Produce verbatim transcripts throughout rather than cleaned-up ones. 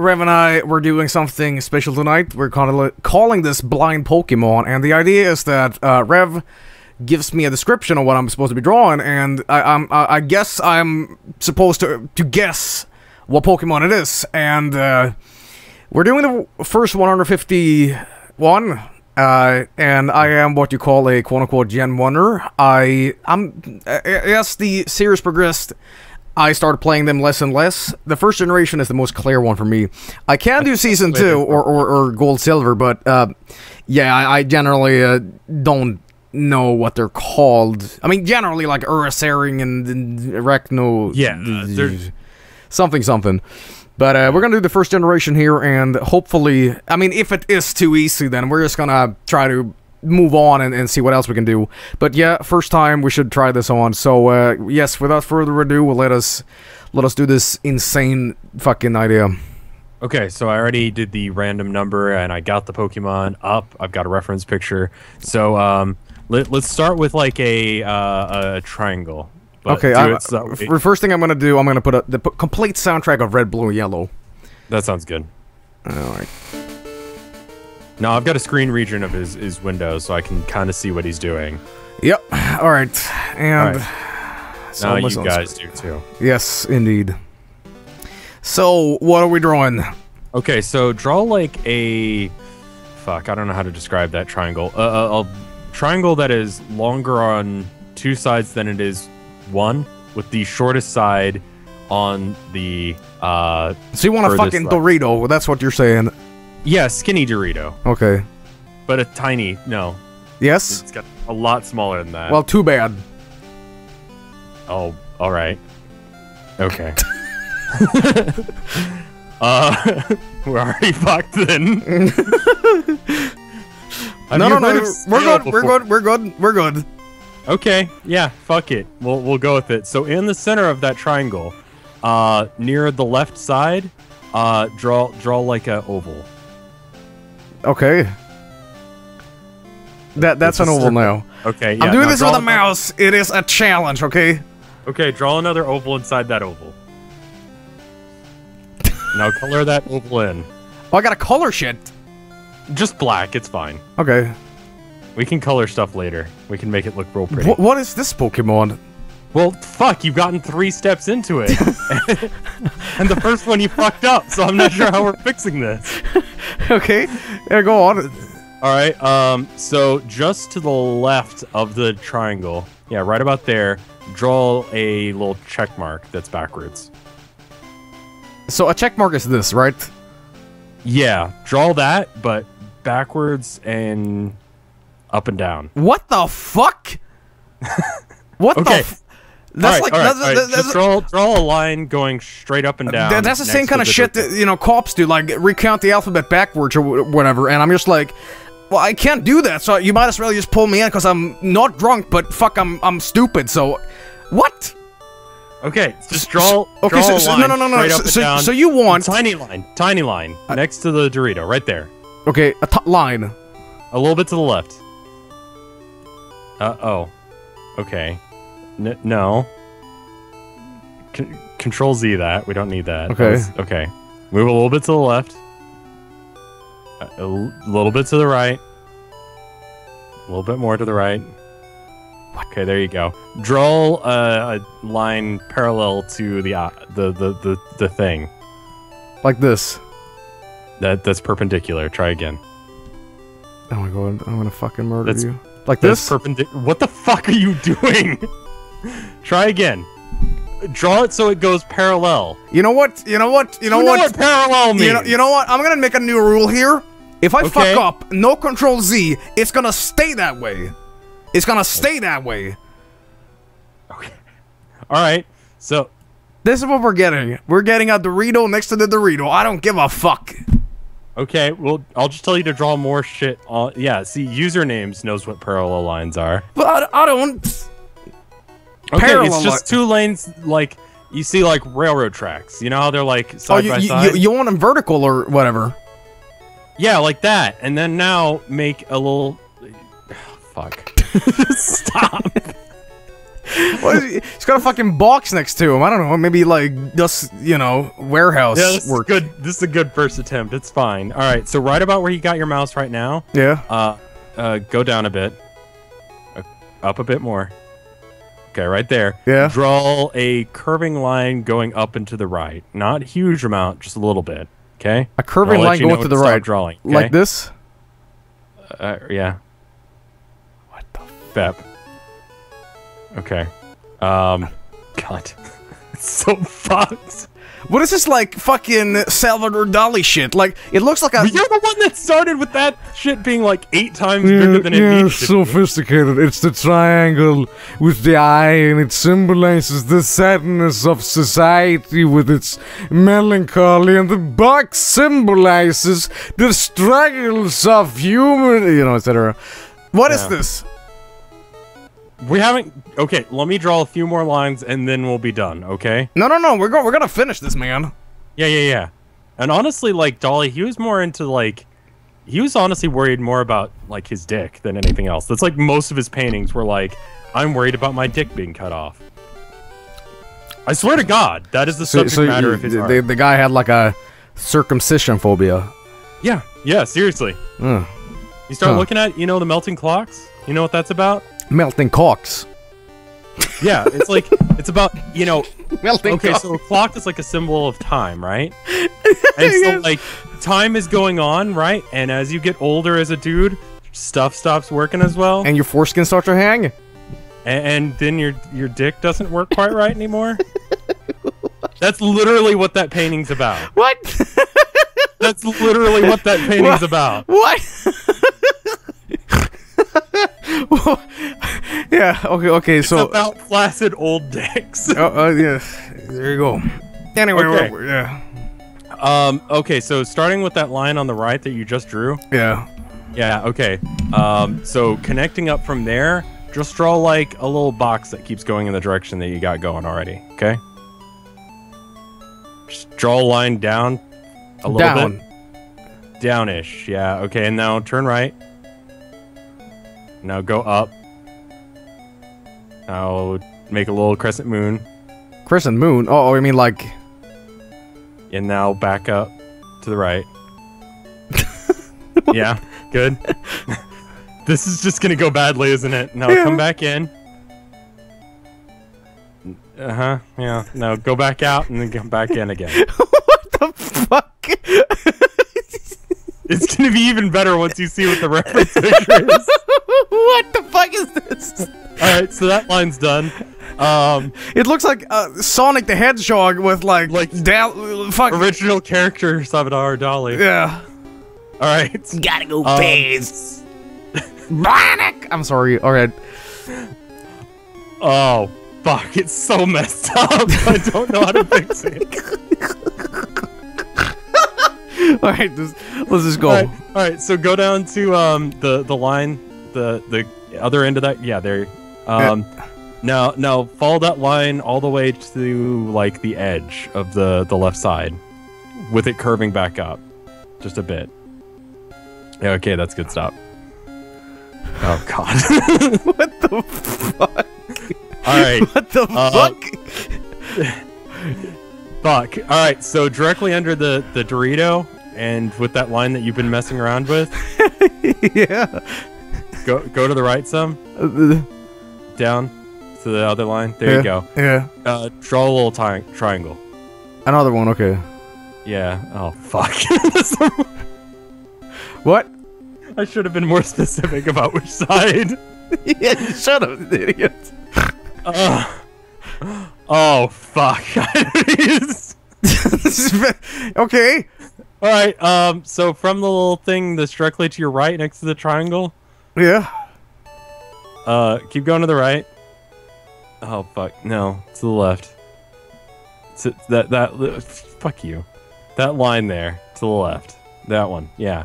Rev and I were doing something special tonight. We're call calling this Blind Pokemon, and the idea is that uh, Rev gives me a description of what I'm supposed to be drawing, and I, I'm, I, I guess I'm supposed to, to guess what Pokemon it is. And uh, we're doing the first one hundred fifty-one, uh, and I am what you call a quote-unquote Gen one-er. I, I'm, as the series progressed, I started playing them less and less. The first generation is the most clear one for me. I can do Season two or, or, or Gold Silver, but uh, yeah, I, I generally uh, don't know what they're called. I mean, generally, like Ursaring and, and Arachno... Yeah, uh, something, something. But uh, we're going to do the first generation here, and hopefully... I mean, if it is too easy, then we're just going to try to move on and, and see what else we can do. But yeah, first time we should try this on. So uh, yes, without further ado, we'll let us let us do this insane fucking idea. Okay, so I already did the random number and I got the Pokemon up. I've got a reference picture. So um, let, let's start with like a uh, a triangle. But okay. I, it, so it, the first thing I'm gonna do, I'm gonna put a, the complete soundtrack of Red, Blue, and Yellow. That sounds good. All right. No, I've got a screen region of his, his window, so I can kind of see what he's doing. Yep. All right. And All right. So now you guys do too. Yes, indeed. So, what are we drawing? Okay, so draw like a... Fuck, I don't know how to describe that triangle. Uh, a, a triangle that is longer on two sides than it is one, with the shortest side on the... Uh, so you want a fucking left. Dorito, that's what you're saying. Yeah, skinny Dorito. Okay. But a tiny, no. Yes? It's got a lot smaller than that. Well, too bad. Oh, alright. Okay. uh, we're already fucked then. no, no, no, we're good, we're good, we're good, we're good. Okay, yeah, fuck it. We'll, we'll go with it. So in the center of that triangle, uh, near the left side, uh, draw, draw like an oval. Okay. That that's an oval now. Okay, yeah. I'm doing this with a mouse. It is a challenge, okay? Okay, draw another oval inside that oval. Now color that oval in. Oh, I gotta color shit. Just black, it's fine. Okay. We can color stuff later. We can make it look real pretty. Wh what is this Pokemon? Well, fuck, you've gotten three steps into it. And the first one you fucked up, so I'm not sure how we're fixing this. Okay, yeah, go on. Alright, um, so just to the left of the triangle, yeah, right about there, draw a little check mark that's backwards. So a check mark is this, right? Yeah, draw that, but backwards and up and down. What the fuck? What okay. the fuck? That's right, like right, that's, right. that's, that's draw, draw a line going straight up and down. That's the same kind of the shit that, you know, cops do, like recount the alphabet backwards or whatever. And I'm just like, well, I can't do that. So you might as well just pull me in because I'm not drunk, but fuck, I'm I'm stupid. So, what? Okay, just draw. Okay, draw so, a so line no, no, no, no. So, so, so you want tiny line, tiny line uh, next to the Dorito, right there. Okay, a t line, a little bit to the left. Uh oh. Okay. N no. C control Z that. We don't need that. Okay. That's, okay. Move a little bit to the left. A, a little bit to the right. A little bit more to the right. Okay, there you go. Draw uh, a line parallel to the, uh, the the the the thing. Like this. That that's perpendicular. Try again. Oh my god! I'm gonna fucking murder that's, you. Like this? What the fuck are you doing? Try again. Draw it so it goes parallel. You know what? You know what? You know, you know what? what parallel means. You know, you know what? I'm gonna make a new rule here. If I okay. fuck up, no control Z, it's gonna stay that way. It's gonna stay that way. Okay. Alright, so... This is what we're getting. We're getting a Dorito next to the Dorito. I don't give a fuck. Okay, well, I'll just tell you to draw more shit on... Yeah, see, usernames knows what parallel lines are. But I, I don't... Okay, parallel it's just two lanes, like... You see, like, railroad tracks. You know how they're, like, side oh, you, by you, side? You, you want them vertical or whatever. Yeah, like that. And then now, make a little... Oh, fuck. Stop. What is he? He's got a fucking box next to him. I don't know. Maybe like just you know warehouse yeah, this work. Is good. This is a good first attempt. It's fine. All right. So right about where you got your mouse right now. Yeah. Uh, uh, go down a bit. Uh, up a bit more. Okay, right there. Yeah. Draw a curving line going up and to the right. Not a huge amount, just a little bit. Okay. A curving line going to the right. Drawing. Okay? Like this. Uh, yeah. What the fep. Okay. Um, God. It's so fucked. What is this, like, fucking Salvador Dali shit? Like, it looks like a... You're the one that started with that shit being, like, eight times yeah, bigger than it yeah, needs to sophisticated. Be. It's the triangle with the eye, and it symbolizes the sadness of society with its melancholy, and the box symbolizes the struggles of human... You know, et cetera. What yeah. is this? We haven't... Okay, let me draw a few more lines, and then we'll be done, okay? No, no, no, we're, go we're gonna finish this, man. Yeah, yeah, yeah. And honestly, like, Dolly, he was more into, like... He was honestly worried more about, like, his dick than anything else. That's, like, most of his paintings were, like, I'm worried about my dick being cut off. I swear to God, that is the subject so, so matter you, of his art. The, the guy had, like, a circumcision phobia. Yeah, yeah, seriously. Mm. You start huh. looking at, you know, the melting clocks? You know what that's about? Melting clocks. Yeah, it's like it's about you know. Melting okay, clocks. So a clock is like a symbol of time, right? And so like time is going on, right? And as you get older as a dude, stuff stops working as well, and your foreskin starts to hang, and, and then your your dick doesn't work quite right anymore. That's literally what that painting's about. What? That's literally what that painting's what? about. What? Yeah. Okay. Okay. It's so about flaccid old dicks. Oh, uh, yeah. There you go. Anyway. Okay. We're, yeah. Um. Okay. So starting with that line on the right that you just drew. Yeah. Yeah. Okay. Um. So connecting up from there, just draw like a little box that keeps going in the direction that you got going already. Okay. Just draw a line down. A little down. bit. Downish. Yeah. Okay. And now turn right. Now go up. Now make a little crescent moon. Crescent moon? Oh, I mean like... And now back up to the right. Yeah, good. This is just going to go badly, isn't it? Now yeah. come back in. Uh-huh, yeah. Now go back out and then come back in again. What the fuck? It's going to be even better once you see what the reference picture is. What the fuck is this? Alright, so that line's done. Um, it looks like uh, Sonic the Hedgehog with like... like fuck. Original character Salvador Dali. Yeah. Alright. Gotta go um, fast. I'm sorry, alright. Oh, fuck, it's so messed up. I don't know how to fix it. Alright, let's just go. Alright, all right, so go down to um, the, the line, the the other end of that. Yeah, there. Um, yeah. Now, now follow that line all the way to like the edge of the, the left side with it curving back up just a bit. Yeah, okay, that's good. Stop. Oh, God. What the fuck? Alright. What the uh, fuck? Fuck. All right, so directly under the, the Dorito and with that line that you've been messing around with. Yeah. Go go to the right some. Down to the other line. There yeah, you go. Yeah. Uh, draw a little tri triangle. Another one, okay. Yeah. Oh, fuck. What? I should have been more specific about which side. Yeah, you should have, idiot. Uh, oh, fuck. Okay. All right. Um. So from the little thing that's directly to your right next to the triangle. Yeah. Uh. Keep going to the right. Oh, fuck. No. To the left. To that, that. Fuck you. That line there. To the left. That one. Yeah.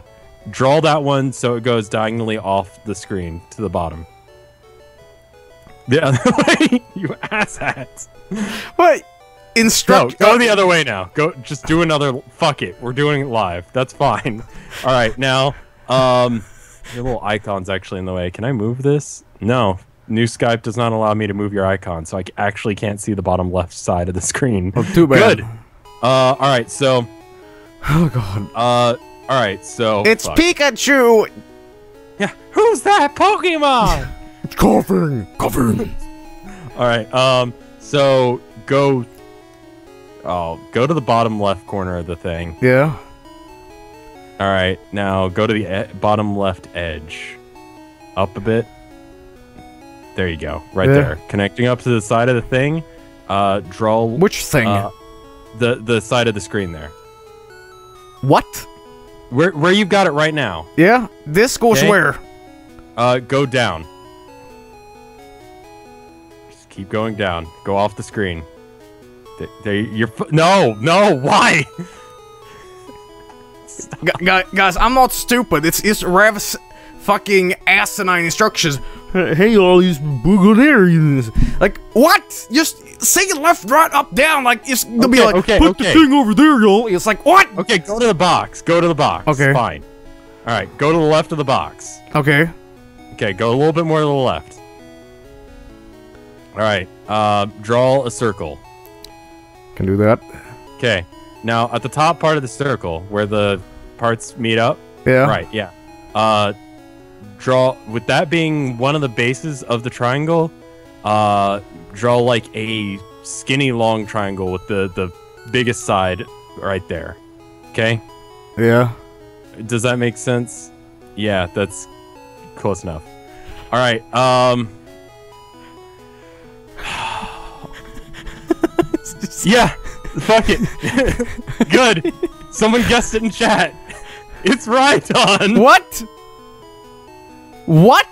Draw that one so it goes diagonally off the screen to the bottom. The other way, you asshat. What? Instruct. No, go the other way now. Go. Just do another. Fuck it. We're doing it live. That's fine. All right. Now, um, your little icon's actually in the way. Can I move this? No. New Skype does not allow me to move your icon, so I actually can't see the bottom left side of the screen. Oh, too bad. Good. Uh, all right, so. Oh god. Uh, all right, so. It's fuck. Pikachu. Yeah. Who's that Pokemon? It's Koffing. Koffing. All right. Um. So go. Oh, go to the bottom left corner of the thing. Yeah. All right. Now go to the e bottom left edge. Up a bit. There you go. Right yeah. there. Connecting up to the side of the thing. Uh, draw. Which thing? Uh, the the side of the screen there. What? Where where you've got it right now? Yeah. This goes okay. where? Uh, go down. Just keep going down. Go off the screen. They, they, you're no no why? Guys, I'm not stupid. It's it's Rev's fucking asinine instructions. Hey, all these Bugonair. Like, what? Just say left, right, up, down. Like, it's going to okay, be like, okay, put okay. the thing over there, y'all. It's like, what? Okay, go to the box. Go to the box. Okay. Fine. All right, go to the left of the box. Okay. Okay, go a little bit more to the left. All right, uh, draw a circle. Can do that. Okay. Now, at the top part of the circle, where the parts meet up. Yeah. Right, yeah. Uh... Draw, with that being one of the bases of the triangle, uh, draw like a skinny long triangle with the, the biggest side right there. Okay? Yeah. Does that make sense? Yeah, that's close enough. All right. Um. Yeah, fuck it. Good. Someone guessed it in chat. It's Rhydon. What? What?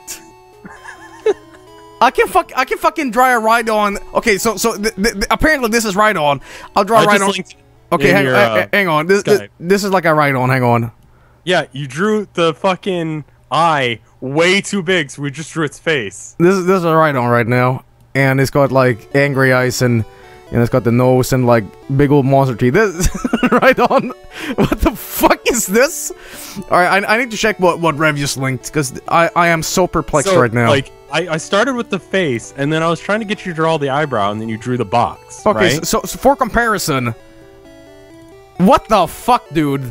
I can fuck. I can fucking draw a Rhydon. Okay, so so th th apparently this is Rhydon. I'll draw a Rhydon. Okay, hang, your, uh, hang on. This, this this is like a Rhydon. Hang on. Yeah, you drew the fucking eye way too big, so we just drew its face. This is this is a Rhydon right now, and it's got like angry eyes and and it's got the nose and like big old monster teeth. This Rhydon. What the fuck is this? All right, I, I need to check what, what Rev just linked, because I, I am so perplexed so, right now. Like, I, I started with the face, and then I was trying to get you to draw the eyebrow, and then you drew the box, okay, right? so, so for comparison, what the fuck, dude?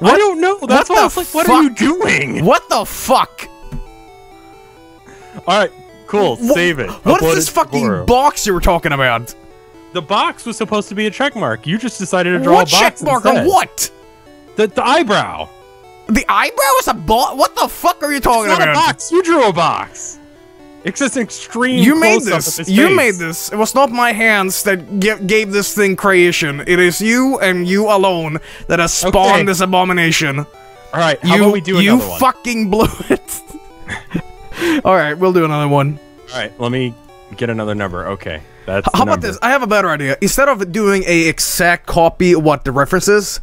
What? I don't know. That's what why I was like, what are you doing? What the fuck? All right, cool. What, save it. What Upload is this fucking tomorrow. box you were talking about? The box was supposed to be a checkmark. You just decided to draw what a box checkmark instead. Or what? The, the eyebrow. The eyebrow is a box? What the fuck are you talking about? It's not about? a box. You drew a box. It's just extreme You made this. You face. made this. It was not my hands that give, gave this thing creation. It is you and you alone that has spawned okay. this abomination. All right, how you, about we do another you one? You fucking blew it. All right, we'll do another one. All right, let me get another number. Okay. That's How about this? I have a better idea. Instead of doing a exact copy of what the reference is,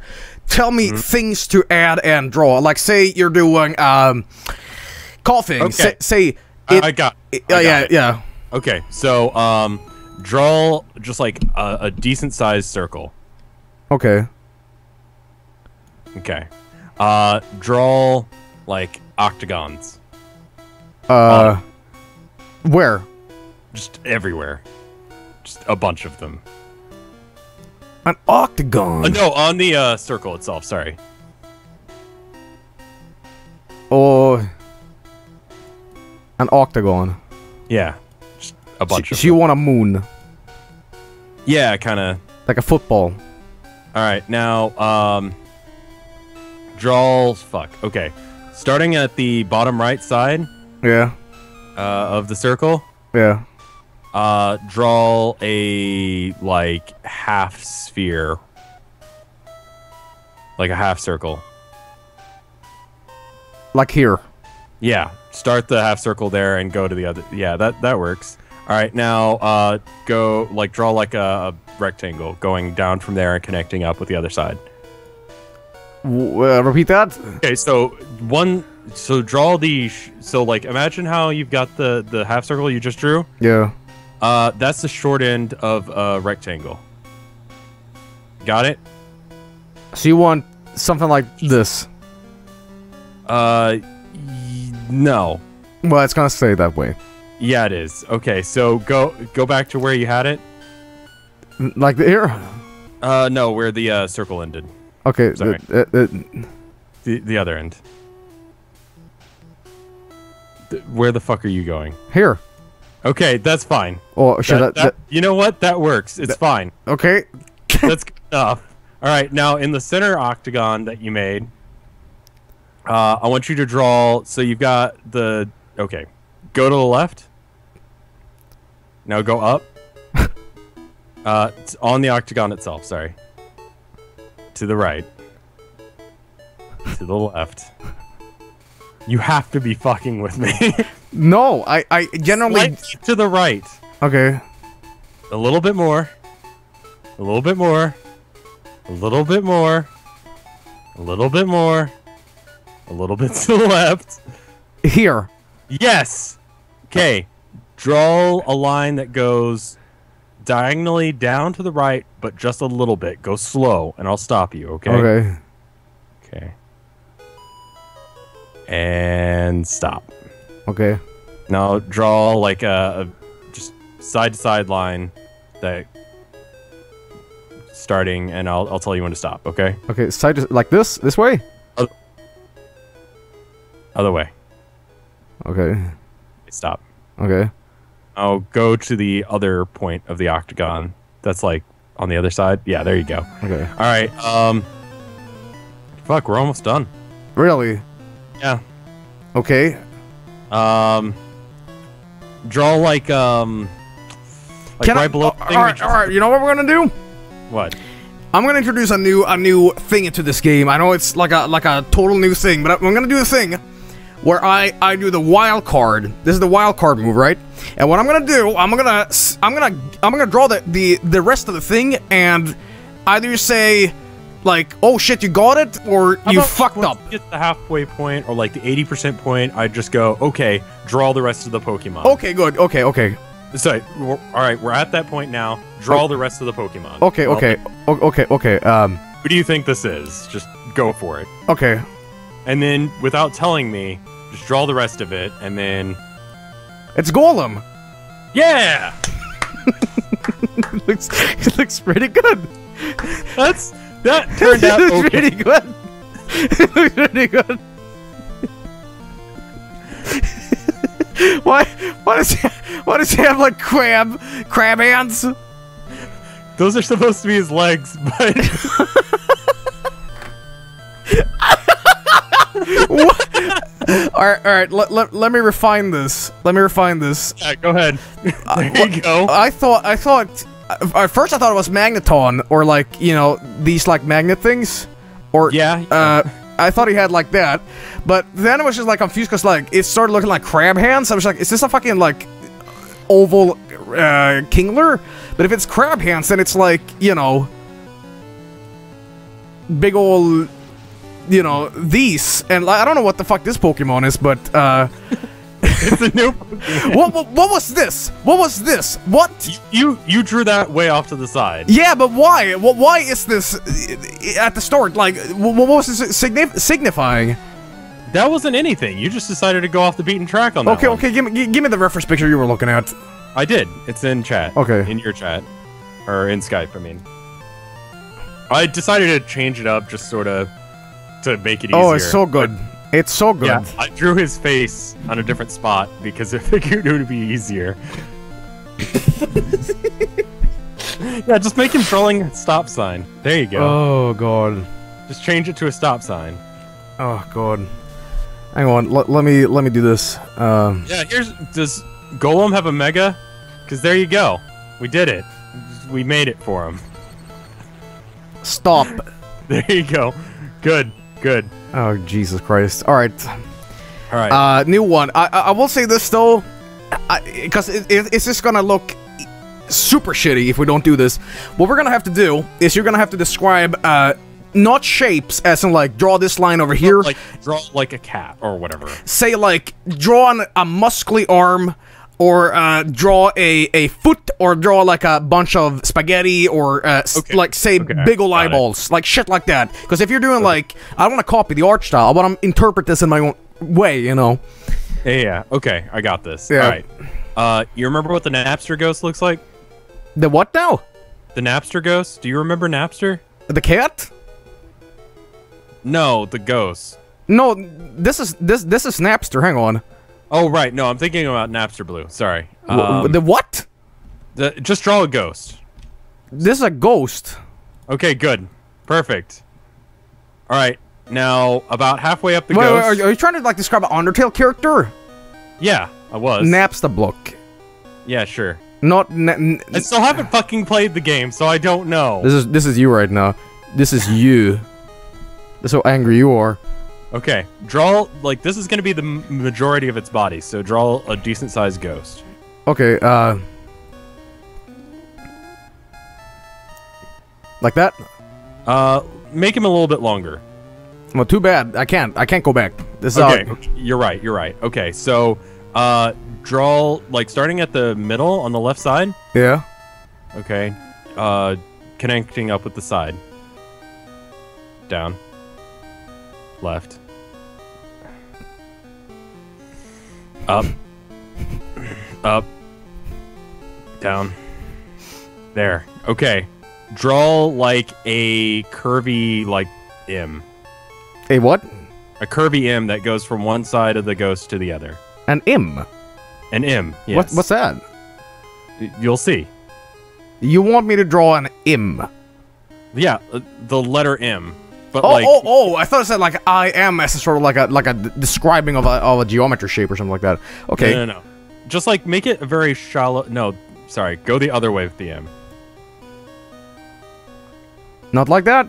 tell me mm-hmm. things to add and draw. Like, say you're doing um, Koffing. Okay. Say, say it, I, I got. It. I uh, got yeah, it. yeah. Okay, so um, draw just like a, a decent sized circle. Okay. Okay. Uh, draw like octagons. Uh, uh where? Just everywhere. Just a bunch of them. An octagon. Uh, no, on the uh, circle itself. Sorry. Oh, an octagon. Yeah, just a bunch. So, of so them. you want a moon? Yeah, kind of. Like a football. All right, now um, draw. Fuck. Okay, starting at the bottom right side. Yeah. Uh, of the circle. Yeah. Uh, draw a, like, half sphere. Like a half circle. Like here. Yeah. Start the half circle there and go to the other. Yeah, that, that works. All right, now, uh, go, like, draw like a, a rectangle going down from there and connecting up with the other side. Uh, repeat that? Okay, so one, so draw the, sh so, like, imagine how you've got the, the half circle you just drew. Yeah. Uh, that's the short end of a rectangle. Got it? So you want something like this? Uh, no. Well, it's gonna stay that way. Yeah, it is. Okay, so go go back to where you had it. Like the here? Uh, no, where the uh, circle ended. Okay. Sorry. The, the, the, the other end. The, where the fuck are you going? Here. Okay, that's fine. Oh, should that, I, that, that, you know what? That works. It's that, fine. Okay. That's good enough. All right, now in the center octagon that you made, uh, I want you to draw. So you've got the... Okay. Go to the left. Now go up. Uh, it's on the octagon itself, sorry. To the right. To the left. You have to be fucking with me. No, I, I generally... Slightly to the right. Okay. A little bit more. A little bit more. A little bit more. A little bit more. A little bit to the left. Here. Yes! Okay. Draw a line that goes... diagonally down to the right, but just a little bit. Go slow, and I'll stop you, okay? Okay. Okay. And stop. Okay. Now draw like a, a just side-to-side line that starting, and I'll, I'll tell you when to stop, okay? Okay, side to, like this? This way? Other, other way. Okay. Stop. Okay. I'll go to the other point of the octagon. That's like on the other side. Yeah, there you go. Okay. All right. Um. Fuck, we're almost done. Really? Yeah. Okay. Um. Draw like um. Like Can right I, below. Uh, all right. All right. You know what we're gonna do? What? I'm gonna introduce a new a new thing into this game. I know it's like a like a total new thing, but I'm gonna do a thing where I, I do the wild card. This is the wild card move, right? And what I'm gonna do, I'm gonna I'm gonna I'm gonna draw the the the rest of the thing, and either you say like, "Oh shit, you got it," or How "You fucked once up." You get the halfway point or like the eighty percent point. I just go, "Okay, draw the rest of the Pokemon." Okay, good. Okay, okay. So, all right, we're at that point now. Draw oh. the rest of the Pokemon. Okay, well, okay, okay, okay. Um, who do you think this is? Just go for it. Okay. And then, without telling me, just draw the rest of it, and then... It's Golem! Yeah! it, looks, it looks pretty good. That's... That turned out okay. pretty good. It looks pretty good. why, why, does he, why does he have, like, crab, crab hands? Those are supposed to be his legs, but... What? all right, all right. Let, let, let me refine this. Let me refine this. All right, go ahead. There you go. I thought, I thought, at first I thought it was Magneton or like you know these like magnet things, or yeah. yeah. Uh, I thought he had like that, but then I was just like confused because like it started looking like crab hands. I was like, is this a fucking like oval uh, Kingler? But if it's crab hands, then it's like you know big ol'. You know, these, and I don't know what the fuck this Pokemon is, but, uh... it's a new Pokemon. What, what, what was this? What was this? What? You, you drew that way off to the side. Yeah, but why? Why is this at the start? Like, what was this signif signifying? That wasn't anything. You just decided to go off the beaten track on that Okay, one. okay, give me, give me the reference picture you were looking at. I did. It's in chat. Okay. In your chat. Or in Skype, I mean. I decided to change it up, just sort of... to make it easier. Oh, it's so good. But, it's so good. Yeah, I drew his face on a different spot because I figured it would be easier. Yeah, just make him trolling a stop sign. There you go. Oh, God. Just change it to a stop sign. Oh, God. Hang on. L let me let me do this. Um, yeah, here's... Does Golem have a Mega? Because there you go. We did it. We made it for him. Stop. There you go. Good. Good. Oh, Jesus Christ. All right. All right. Uh, new one. I I will say this, though, because it, it, it's just going to look super shitty if we don't do this. What we're going to have to do is you're going to have to describe uh, not shapes, as in, like, draw this line over here. Like, draw like a cat or whatever. Say, like, draw an, a muscly arm or uh, draw a, a foot or draw, like, a bunch of spaghetti or, uh, okay. like, say, okay. big ol' eyeballs. Like, shit like that. Because if you're doing, okay. like, I don't want to copy the art style. I want to interpret this in my own way, you know? Yeah, okay. I got this. Yeah. All right. Uh, you remember what the Napster ghost looks like? The what now? The Napster ghost. Do you remember Napster? The cat? No, the ghost. No, this is this this is Napster. Hang on. Oh right, no, I'm thinking about Napster Blue. Sorry. Um, the what? The, just draw a ghost. This is a ghost. Okay, good, perfect. All right, now about halfway up the wait, ghost. Wait, are, are you trying to like describe an Undertale character? Yeah, I was. Napster block. Yeah, sure. Not. Na I still haven't fucking played the game, so I don't know. This is this is you right now. This is you. That's how angry you are. Okay, draw, like, this is going to be the majority of its body, so draw a decent-sized ghost. Okay, uh... like that? Uh, make him a little bit longer. Well, too bad. I can't. I can't go back. This is okay, how you're right, you're right. Okay, so, uh, draw, like, starting at the middle on the left side? Yeah. Okay, uh, connecting up with the side. Down. Left. Up. Up. Down. There. Okay. Draw like a curvy, like, M. A what? A curvy M that goes from one side of the ghost to the other. An M? An M, yes. What, what's that? You'll see. You want me to draw an M? Yeah, the letter M. But oh, like, oh, oh, I thought it said like I am as a sort of like a like a describing of a, of a geometry shape or something like that. Okay. No, no, no. Just like make it a very shallow. No, sorry. Go the other way with the M. Not like that?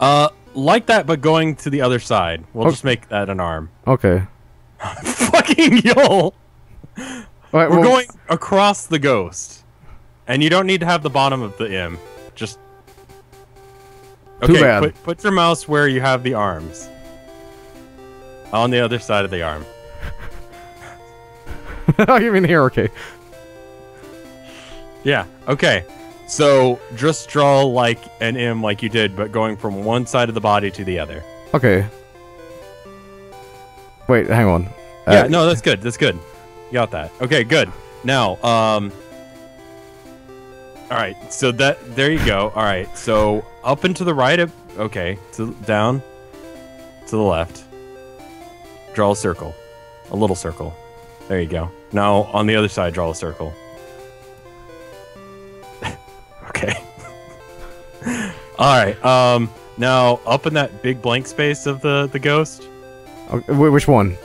Uh, like that, but going to the other side. We'll okay. just make that an arm. Okay. Fucking yo. Right, We're well, going across the ghost. And you don't need to have the bottom of the M. Just... Okay, too bad. Put, put your mouse where you have the arms. On the other side of the arm. I'll give you in here, okay. Yeah, okay. So, just draw like an M like you did, but going from one side of the body to the other. Okay. Wait, hang on. Uh, yeah, no, that's good, that's good. You got that. Okay, good. Now, um... all right, so that there you go. All right, so up and to the right of okay, to down, to the left. Draw a circle, a little circle. There you go. Now on the other side, draw a circle. Okay. All right. Um. Now up in that big blank space of the the ghost. Okay, which one?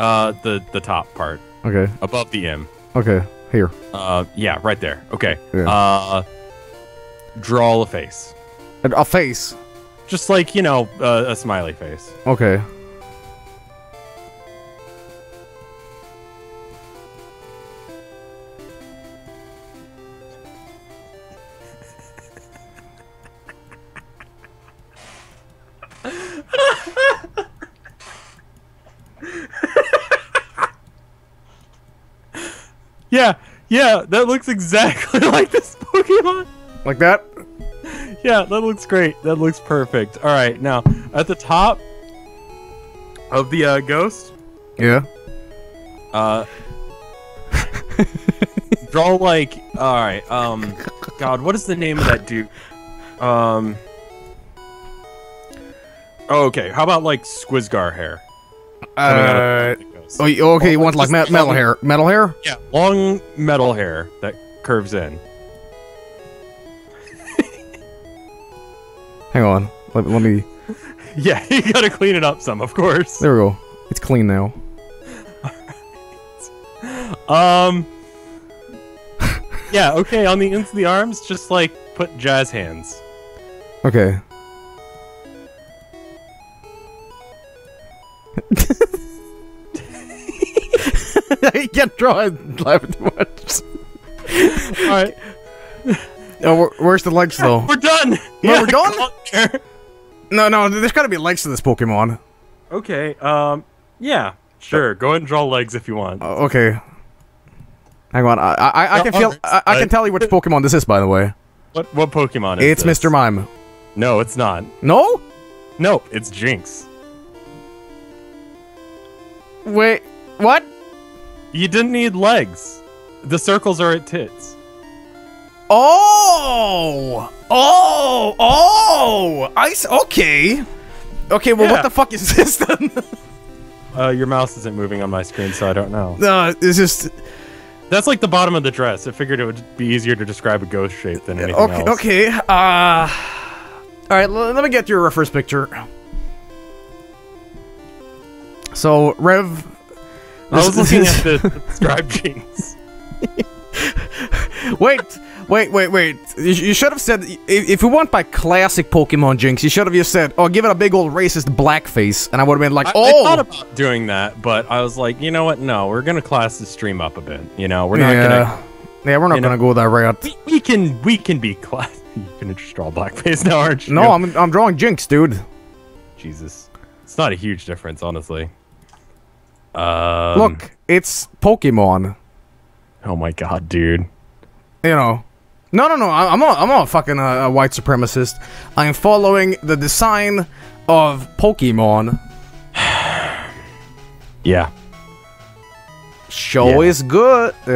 Uh, the the top part. Okay. Above the M. Okay. Here. Uh, yeah, right there. Okay. Yeah. Uh, draw a face. A face? Just like, you know, uh, a smiley face. Okay. Yeah, yeah, that looks exactly like this Pokemon. Like that? Yeah, that looks great. That looks perfect. All right, now, at the top of the uh, ghost. Yeah. Uh, draw like, all right, um, God, what is the name of that dude? Um, oh, okay, how about like Squizgar hair? Uh... Oh, okay, you want like me metal hair? Metal hair? Yeah, long metal hair that curves in. Hang on, let, let me. Yeah, you gotta clean it up some, of course. There we go. It's clean now. um. Yeah. Okay. On the ends of the arms, just like put jazz hands. Okay. You can't draw and laugh too much. All right. No, where's the legs though? Yeah, we're done. No, yeah, we're done. No, no, there's got to be legs to this Pokemon. Okay. Um. Yeah. Sure. Go ahead and draw legs if you want. Uh, okay. Hang on. I I, I can feel. I, I can tell you which Pokemon this is, by the way. What what Pokemon is it? It's Mister Mime. No, it's not. No. No, it's Jinx. Wait. What? You didn't need legs. The circles are at tits. Oh! Oh! Oh! I okay. Okay, well, yeah. What the fuck is this then? uh, your mouse isn't moving on my screen, so I don't know. No, uh, it's just... That's like the bottom of the dress. I figured it would be easier to describe a ghost shape than anything okay, else. Okay, okay. Uh... Alright, let me get your reference picture. So, Rev... I was looking at the describe Jinx. Wait, wait, wait, wait. You, you should have said, if, if we went by classic Pokemon Jinx, you should have just said, oh, give it a big old racist blackface, and I would have been like, I, oh! I thought about doing that, but I was like, you know what, no, we're gonna class the stream up a bit, you know, we're not yeah. gonna... Yeah, we're not gonna know, go that route. We, we can, we can be class... You're gonna just draw blackface now, aren't you? No, I'm, I'm drawing Jinx, dude. Jesus. It's not a huge difference, honestly. Um, Look, it's Pokemon. Oh my god, dude. You know, no, no, no. I, I'm not. I'm not fucking a, a white supremacist. I am following the design of Pokemon. yeah. Show yeah. is good. Uh,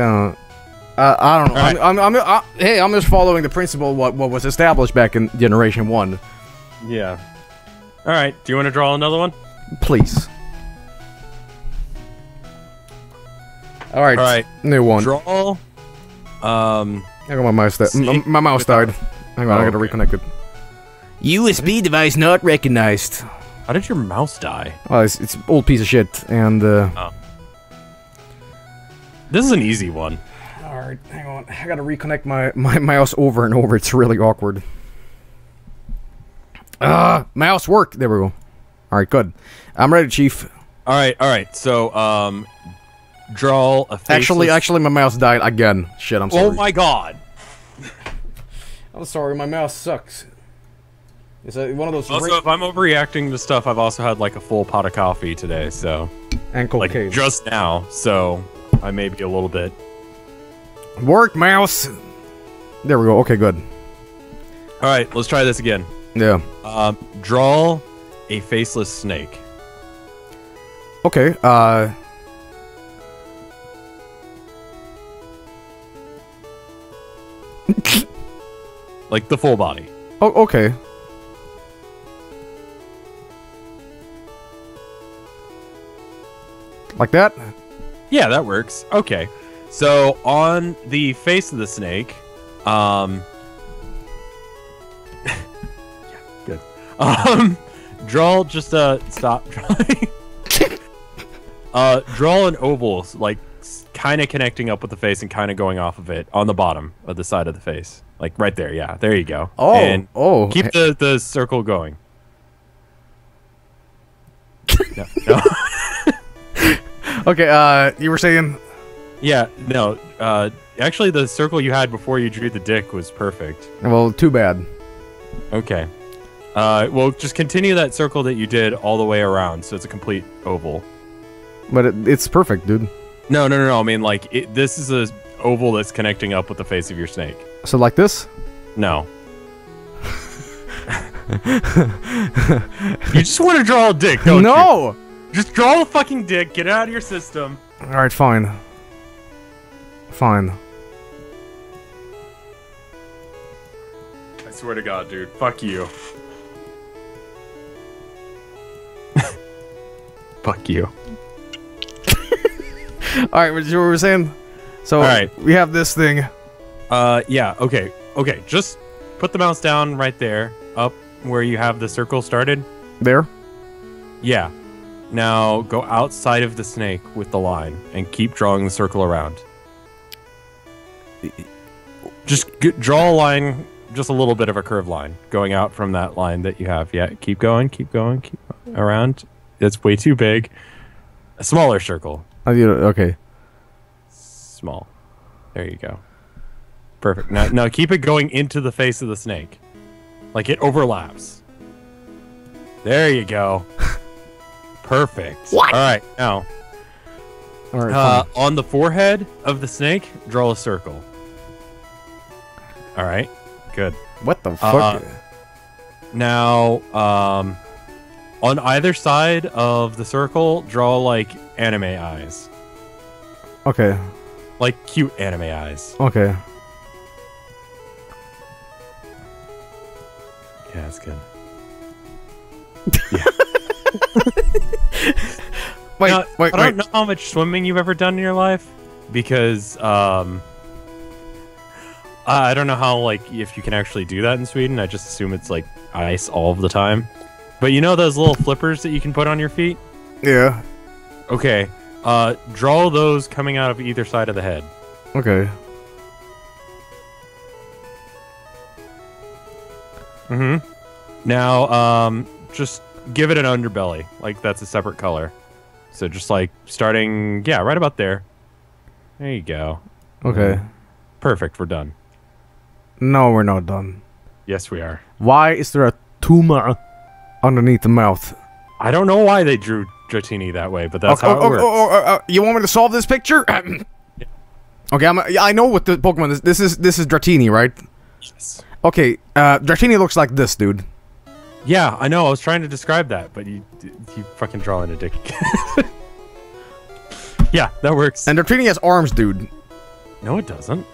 uh, I don't know. Right. I'm, I'm, I'm, I, hey, I'm just following the principle what what was established back in Generation One. Yeah. All right. Do you want to draw another one? Please. All right, all right, new one. Draw. Um, I got my mouse. My, my mouse died. Hang on, oh, I gotta okay. reconnect it. U S B device not recognized. How did your mouse die? Well, it's it's an old piece of shit, and uh. Oh. This is an easy one. All right, hang on. I gotta reconnect my my mouse over and over. It's really awkward. Ah, uh, mouse work. There we go. All right, good. I'm ready, Chief. All right, all right. So, um. Draw a faceless... Actually, actually, my mouse died again. Shit, I'm sorry. Oh my god! I'm sorry, my mouse sucks. It's a, one of those... Also, if I'm overreacting to stuff, I've also had like a full pot of coffee today, so... And cold case. Like, just now, so... I may be a little bit... Work, mouse! There we go, okay, good. Alright, let's try this again. Yeah. Uh, draw a faceless snake. Okay, uh... like the full body. Oh, okay. Like that? Yeah, that works. Okay. So on the face of the snake, um, yeah, good. Um, draw just a stop drawing. uh, draw an oval, like kind of connecting up with the face and kind of going off of it on the bottom of the side of the face. Like right there, yeah. There you go. Oh, and oh. Keep the, the circle going. no, no. okay, uh, you were saying? Yeah, no. Uh, actually, the circle you had before you drew the dick was perfect. Well, too bad. Okay. Uh, well, just continue that circle that you did all the way around, so it's a complete oval. But it, it's perfect, dude. No, no, no, no. I mean, like, it, this is a oval that's connecting up with the face of your snake. So like this? No. you just want to draw a dick, don't no! you? No! Just draw a fucking dick, get it out of your system. Alright, fine. Fine. I swear to God, dude. Fuck you. Fuck you. Alright, what were we saying? So, all right. We have this thing. Uh, yeah, okay. Okay, just put the mouse down right there, up where you have the circle started. There? Yeah. Now, go outside of the snake with the line, and keep drawing the circle around. Just get, draw a line, just a little bit of a curved line, going out from that line that you have. Yeah, keep going, keep going, keep going around. It's way too big. A smaller circle. Okay. Small. There you go. Perfect. Now, now keep it going into the face of the snake. Like it overlaps. There you go. Perfect. What? All right, now. All right, uh, on the forehead of the snake, draw a circle. All right, good. What the fuck? Uh, now, um, on either side of the circle, draw like anime eyes. Okay. Like cute anime eyes. Okay. Yeah, that's good. Yeah. wait, now, wait, I don't wait. know how much swimming you've ever done in your life, because um, I don't know how, like, if you can actually do that in Sweden. I just assume it's like ice all of the time. But you know those little flippers that you can put on your feet? Yeah. Okay. Uh, draw those coming out of either side of the head. Okay. Mm-hmm. Now, um, just give it an underbelly. Like, that's a separate color. So just, like, starting... Yeah, right about there. There you go. Okay. Perfect, we're done. No, we're not done. Yes, we are. Why is there a tumor underneath the mouth? I don't know why they drew Dratini that way, but that's okay, how oh, it works. Oh, oh, oh, oh, you want me to solve this picture? Okay, I'm, I know what the Pokemon is. This is, this is Dratini, right? Yes. Okay, uh, Dratini looks like this, dude. Yeah, I know. I was trying to describe that, but you you fucking drawing a dick. Yeah, that works. And Dratini has arms, dude. No, it doesn't.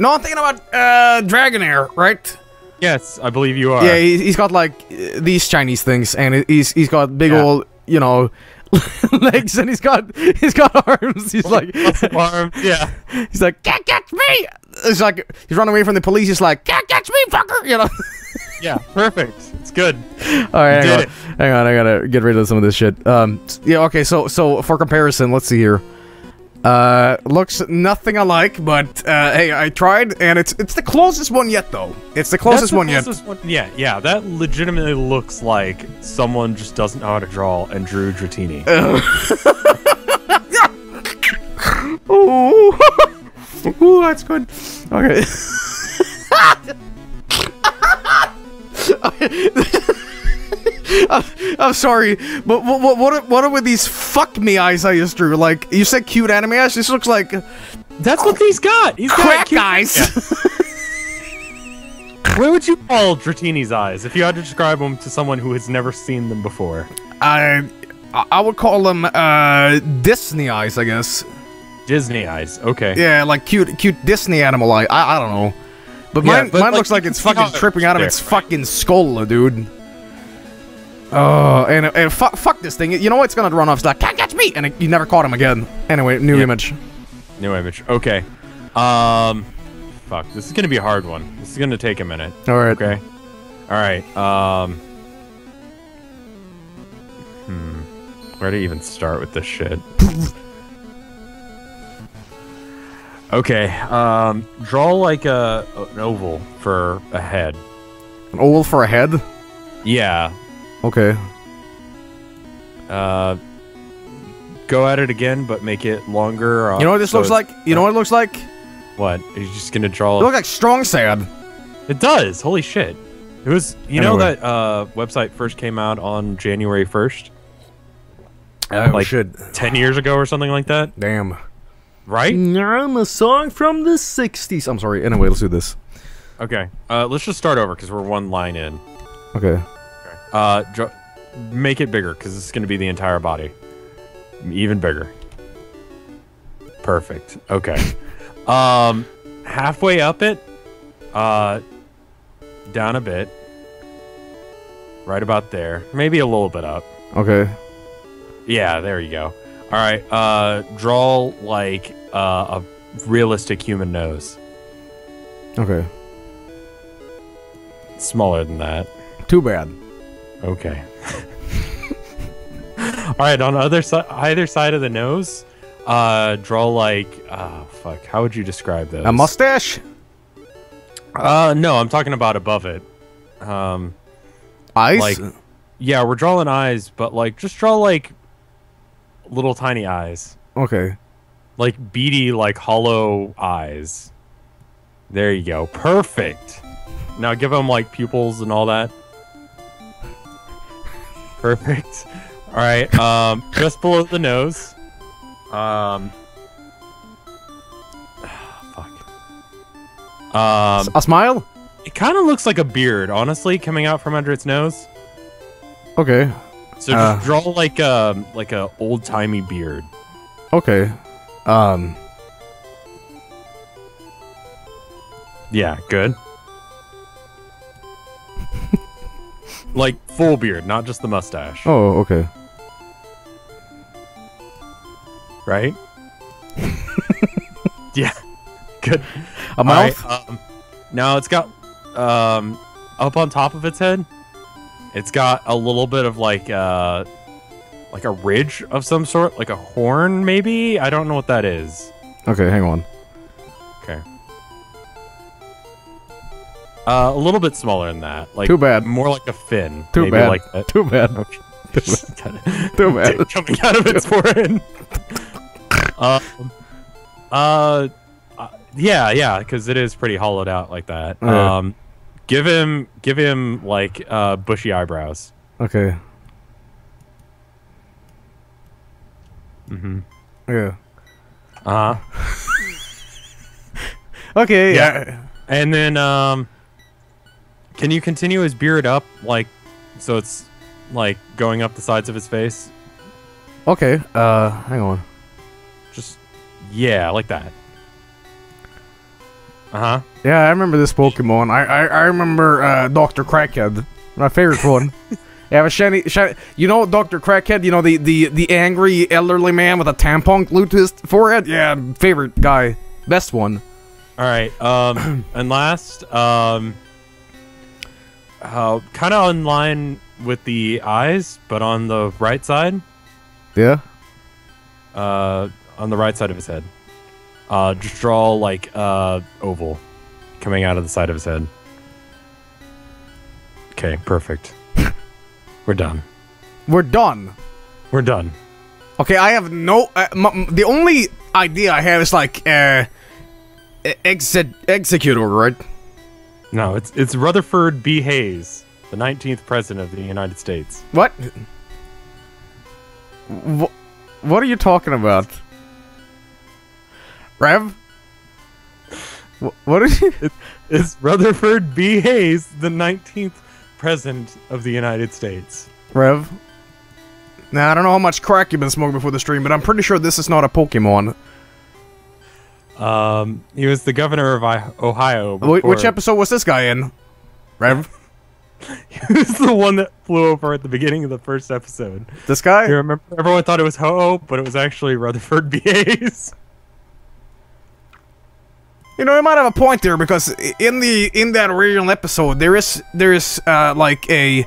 No, I'm thinking about uh, Dragonair, right? Yes, I believe you are. Yeah, he's got like these Chinese things, and he's he's got big yeah. old, you know, legs, and he's got he's got arms. He's like arms. Yeah. He's like, can't catch me. It's like he's running away from the police. He's like, can't catch me, fucker. You know. Yeah, perfect. It's good. All right, hang on. hang on. I gotta get rid of some of this shit. Um, yeah, okay. So, so for comparison, let's see here. Uh, looks nothing alike, but uh, hey, I tried, and it's it's the closest one yet, though. It's the closest That's the one closest yet. One, yeah, yeah. That legitimately looks like someone just doesn't know how to draw and drew Dratini. Ooh. Ooh, that's good. Okay. I'm, I'm sorry, but what what what are, what are with these fuck me eyes I just drew? Like you said, cute anime eyes. This looks like that's oh, what he's got. He's crack got cute eyes. Yeah. Where would you call Dratini's eyes if you had to describe them to someone who has never seen them before? I I would call them uh, Disney eyes, I guess. Disney eyes. Okay. Yeah, like cute cute Disney animal eye. I I don't know. But yeah, mine, but mine like, looks like it's fucking tripping out of its fucking skull, dude. Oh, and, and fu fuck this thing. You know what? It's gonna run off. It's like, can't catch me! And it, you never caught him again. Anyway, new yeah. image. New image. Okay. Um, fuck. This is gonna be a hard one. This is gonna take a minute. Alright. Okay. Alright. Um. Hmm. Where to even start with this shit? Okay, um, draw like a an oval for a head. An oval for a head? Yeah. Okay. Uh, go at it again, but make it longer. Uh, you know what this so looks like? You uh, know what it looks like? What? Are you just gonna draw? It looks like strong sand. It does. Holy shit! It was. You anyway. know that uh, website first came out on January first. Oh, like shit. ten years ago or something like that. Damn. Right? I'm a song from the sixties. I'm sorry. Anyway, let's do this. Okay. Uh, let's just start over because we're one line in. Okay. okay. Uh, dr make it bigger because it's going to be the entire body. Even bigger. Perfect. Okay. um, halfway up it. Uh, down a bit. Right about there. Maybe a little bit up. Okay. Yeah, there you go. All right, uh, draw, like, uh, a realistic human nose. Okay. Smaller than that. Too bad. Okay. All right, on other si either side of the nose, uh, draw, like, oh, fuck, how would you describe those? A mustache? Uh, no, I'm talking about above it. Um, eyes? Like, yeah, we're drawing eyes, but, like, just draw, like... little tiny eyes. Okay. Like beady, like hollow eyes. There you go. Perfect. Now give them like pupils and all that. Perfect. All right. Um, just below the nose. Um. Fuck. Um. A smile? It kind of looks like a beard, honestly, coming out from under its nose. Okay. So just uh, draw like a like a old timey beard. Okay. Um. Yeah, good. Like, full beard, not just the mustache. Oh, okay. Right? Yeah. Good. A mouth? Right, um, no, it's got... Um, up on top of its head, it's got a little bit of, like, uh... like a ridge of some sort? Like a horn, maybe? I don't know what that is. Okay, hang on. Okay. Uh, a little bit smaller than that. Like, too bad. More like a fin. Too maybe bad. Like a... Too bad. Okay. Too bad. Too bad. Coming out of its forehead. uh, uh, uh, yeah, yeah, because it is pretty hollowed out like that. Uh, um, give him, give him like uh, bushy eyebrows. Okay. Mm-hmm. Yeah. Uh huh. Okay. Yeah. yeah. And then, um, can you continue his beard up, like, so it's, like, going up the sides of his face? Okay, uh, hang on. Just, yeah, like that. Uh-huh. Yeah, I remember this Pokemon. I, I, I remember, uh, Doctor Crackhead. My favorite one. Yeah, but shiny, shiny, you know Doctor Crackhead? You know, the, the, the angry elderly man with a tampon glued to his forehead? Yeah, favorite guy. Best one. Alright, um, and last, um... Uh, kind of in line with the eyes, but on the right side. Yeah. Uh, on the right side of his head. Uh, just draw like uh oval coming out of the side of his head. Okay, perfect. We're done. We're done. We're done. Okay, I have no. Uh, m the only idea I have is like uh, exec executor, right? No, it's it's Rutherford B. Hayes, the nineteenth president of the United States. What? Wh what are you talking about, Rev? Wh what is it? It's Rutherford B. Hayes, the nineteenth president of the United States. Rev. Now I don't know how much crack you've been smoking before the stream, but I'm pretty sure this is not a Pokemon. Um, he was the governor of I Ohio. Before. Which episode was this guy in? Rev? He was the one that flew over at the beginning of the first episode. This guy? You remember? Everyone thought it was Ho-Oh, but it was actually Rutherford B. Hayes. You know, you might have a point there because in the in that original episode, there is there is uh, like a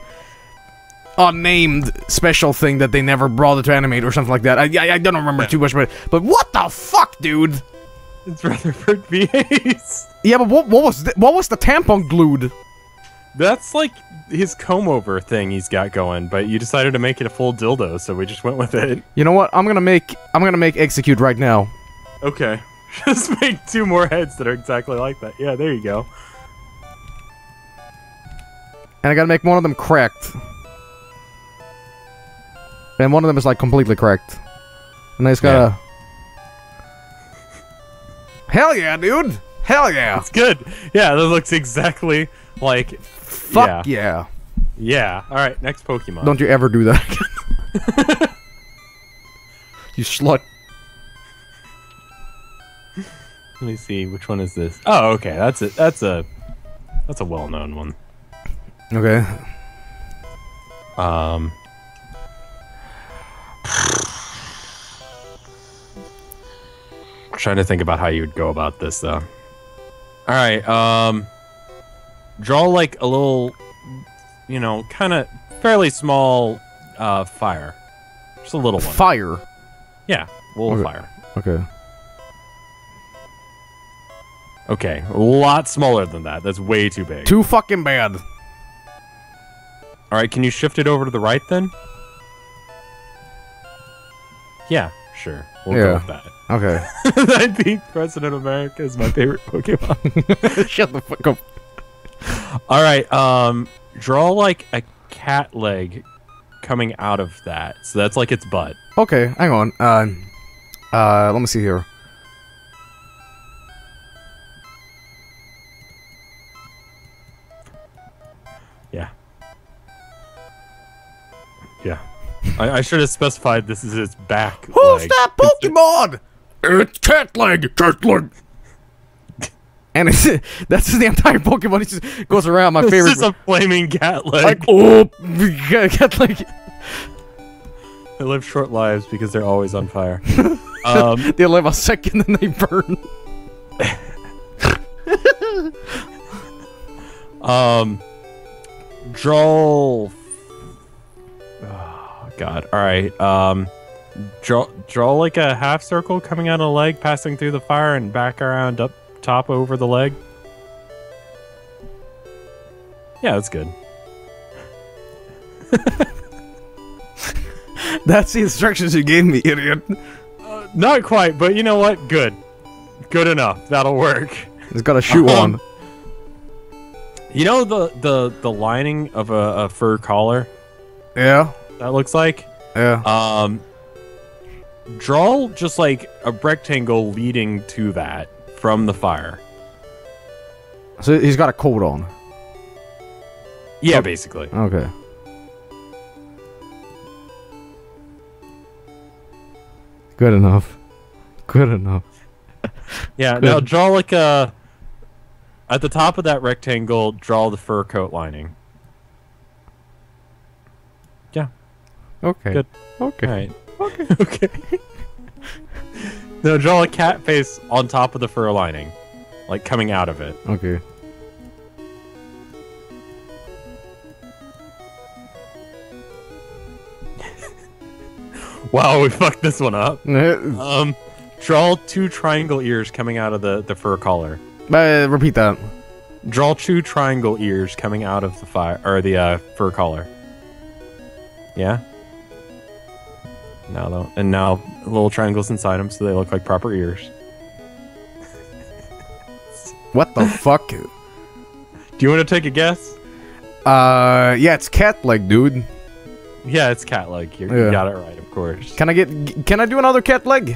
unnamed special thing that they never brought to animate or something like that. I I, I don't remember yeah. too much, but but what the fuck, dude? It's Rutherford B. Hayes. Yeah, but what, what was the, what was the tampon glued? That's like his comb over thing he's got going, but you decided to make it a full dildo, so we just went with it. You know what? I'm gonna make I'm gonna make execute right now. Okay, just make two more heads that are exactly like that. Yeah, there you go. And I gotta make one of them cracked, and one of them is like completely cracked, and I just gotta. Yeah. Hell yeah, dude! Hell yeah! It's good! Yeah, that looks exactly like... Fuck yeah. Yeah. yeah. Alright, next Pokemon. Don't you ever do that again. You slut. Let me see, which one is this? Oh, okay, that's it. That's a... That's a well-known one. Okay. Um... Trying to think about how you would go about this, though. Alright, um... Draw, like, a little... You know, kind of... Fairly small... Uh, fire. Just a little one. Fire? Yeah, a little okay. fire. Okay. Okay, a lot smaller than that. That's way too big. Too fucking bad. Alright, can you shift it over to the right, then? Yeah, sure. We'll yeah. go with that. Okay. I think President America is my favorite Pokemon. Shut the fuck up. Alright, um, draw like a cat leg coming out of that. So that's like its butt. Okay, hang on. Uh, uh, let me see here. Yeah. Yeah. I, I should have specified this is its back. Who's leg. that Pokemon? It's Catleg! Catleg! And it's, that's just the entire Pokemon. It just goes around. My favorite. This is a flaming cat leg. Like, oh, cat leg. They live short lives because they're always on fire. um, they live a second and they burn. um, Droll. Oh God! All right. Um, draw, draw like a half circle coming out of a leg, passing through the fire, and back around up. Top over the leg. Yeah, that's good. That's the instructions you gave me, idiot. Uh, not quite, but you know what? Good. Good enough. That'll work. It's got a shoe um, on. You know the the the lining of a, a fur collar? Yeah. That looks like? Yeah. Um, draw just like a rectangle leading to that. From the fire. So he's got a coat on. Yeah, oh, basically. Okay. Good enough. Good enough. Yeah, Good. Now draw like a... At the top of that rectangle, draw the fur coat lining. Yeah. Okay. Good. Okay. Right. Okay. Okay. No, draw a cat face on top of the fur lining. Like, coming out of it. Okay. Wow, we fucked this one up. um, draw two triangle ears coming out of the, the fur collar. Uh, repeat that. Draw two triangle ears coming out of the fire, or the uh, fur collar. Yeah? Now though, and now little triangles inside them, so they look like proper ears. What the fuck? Do you want to take a guess? Uh, yeah, it's cat leg, dude. Yeah, it's cat leg. Yeah. You got it right, of course. Can I get? Can I do another cat leg?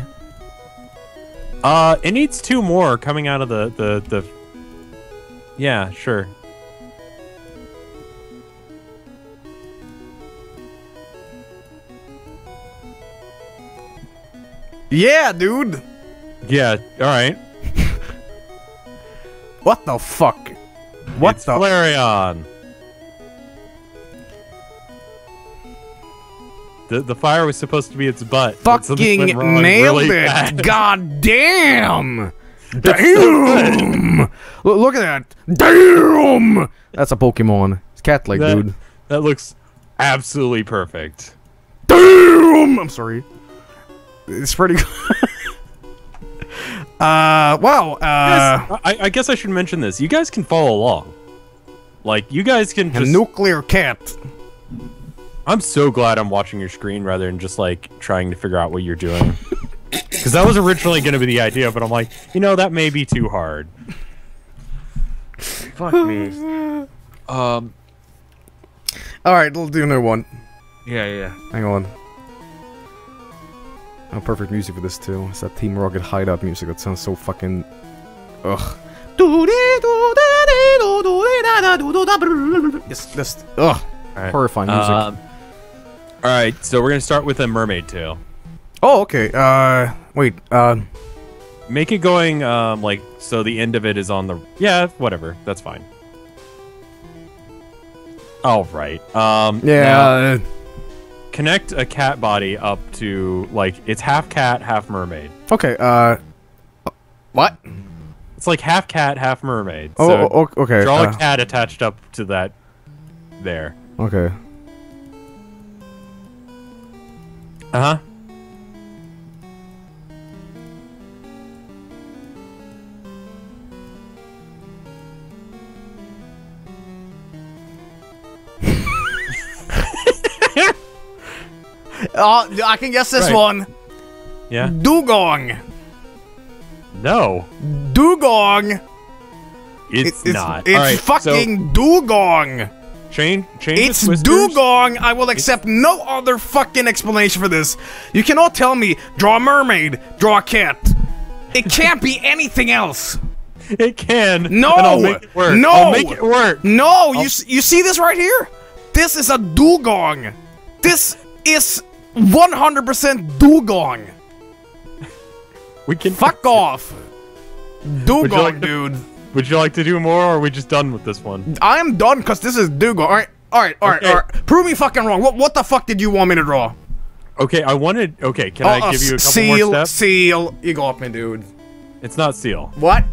Uh, it needs two more coming out of the the the. Yeah, sure. Yeah, dude. Yeah, all right. What the fuck? What it's the Flareon? The the fire was supposed to be its butt. Fucking nailed really it! Bad. God damn! Damn! So look at that! Damn! That's a Pokemon. It's cat leg, that, dude. That looks absolutely perfect. Damn! I'm sorry. It's pretty good. uh, wow. Uh, yes, I, I guess I should mention this. You guys can follow along. Like, you guys can just... A nuclear cat. I'm so glad I'm watching your screen rather than just, like, trying to figure out what you're doing. Because that was originally going to be the idea, but I'm like, you know, that may be too hard. Fuck me. Um. Alright, we'll do another one. Yeah, yeah. Hang on. Oh, perfect music for this too. It's that Team Rocket hideout music that sounds so fucking... Ugh. It's just... Ugh. Right. Horrifying music. Uh, Alright, so we're gonna start with a mermaid tail. Oh, okay. Uh, wait. Uh, Make it going, um, like, so the end of it is on the... Yeah, whatever. That's fine. Alright. Um, yeah... Now, connect a cat body up to, like, it's half cat, half mermaid. Okay, uh... What? It's like half cat, half mermaid. Oh, so oh okay. Draw uh, a cat attached up to that... There. Okay. Uh-huh. Oh, I can guess this right. one. Yeah. Dugong. No. Dugong. It's, it's not. It's right, fucking so dugong. Change. Change. It's dugong. I will accept it's... no other fucking explanation for this. You cannot tell me draw a mermaid, draw a cat. It can't be anything else. It can. No. And I'll make it work. No. I'll make it work. No. I'll... You you see this right here? This is a dugong. This is. one hundred percent dugong. We can fuck off. Dugong, like dude. To, would you like to do more, or are we just done with this one? I'm done, cause this is Dugong. All right, all right, all right, okay. all right. Prove me fucking wrong. What what the fuck did you want me to draw? Okay, I wanted. Okay, can uh, I give you a couple seal, more steps? Seal, seal. You go up, me, dude. It's not seal. What?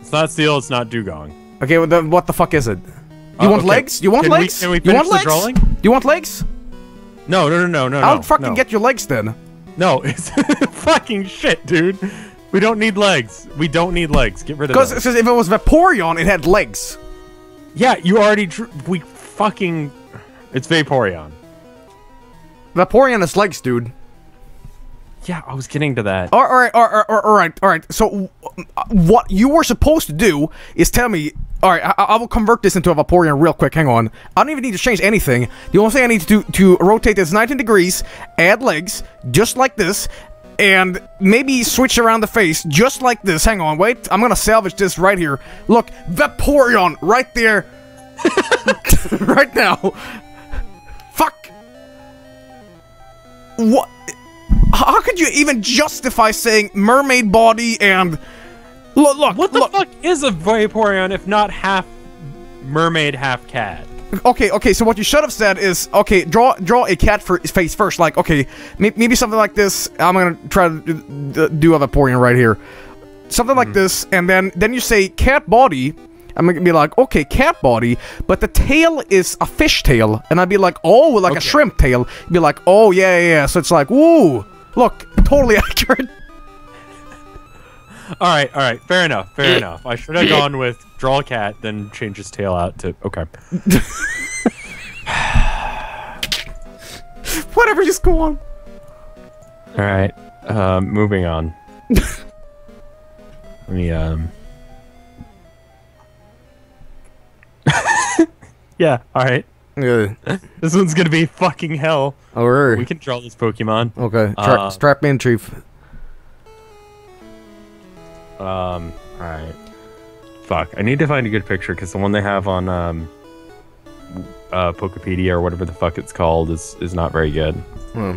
It's not seal. It's not dugong. Okay, well, then what the fuck is it? You uh, want okay. legs? You want can legs? We, can we finish you want the legs? drawing? Do you want legs? No, no, no, no, no. I'll fucking no. get your legs then. No, it's fucking shit, dude. We don't need legs. We don't need legs. Get rid of those. Because if it was Vaporeon, it had legs. Yeah, you already drew. We fucking. It's Vaporeon. Vaporeon has legs, dude. Yeah, I was getting to that. All right, all right, all right, all right, all right. So, what you were supposed to do is tell me. All right, I, I will convert this into a Vaporeon real quick. Hang on. I don't even need to change anything. The only thing I need to do to rotate this nineteen degrees, add legs, just like this, and maybe switch around the face, just like this. Hang on, wait. I'm gonna salvage this right here. Look, Vaporeon right there, right now. Fuck. What? How could you even justify saying mermaid body and look? Look, what the look. fuck is a Vaporeon if not half mermaid, half cat? Okay, okay. So what you should have said is, okay, draw draw a cat for face first. Like, okay, maybe something like this. I'm gonna try to do a Vaporeon right here, something mm-hmm. like this, and then then you say cat body. I'm gonna be like, okay, cat body, but the tail is a fish tail, and I'd be like, oh, like okay. a shrimp tail. You'd be like, oh yeah, yeah. So it's like, woo. Look, totally accurate. All right, all right, fair enough, fair enough. I should have gone with draw cat, then change his tail out to okay. Whatever, just go on. All right, um, moving on. Let me um. Yeah. All right. Yeah. This one's gonna be fucking hell. Alright. We can draw this Pokemon. Okay. Tra um, strap in, Chief. Um. Alright. Fuck. I need to find a good picture because the one they have on um, uh, Pokepedia or whatever the fuck it's called is is not very good. Hmm.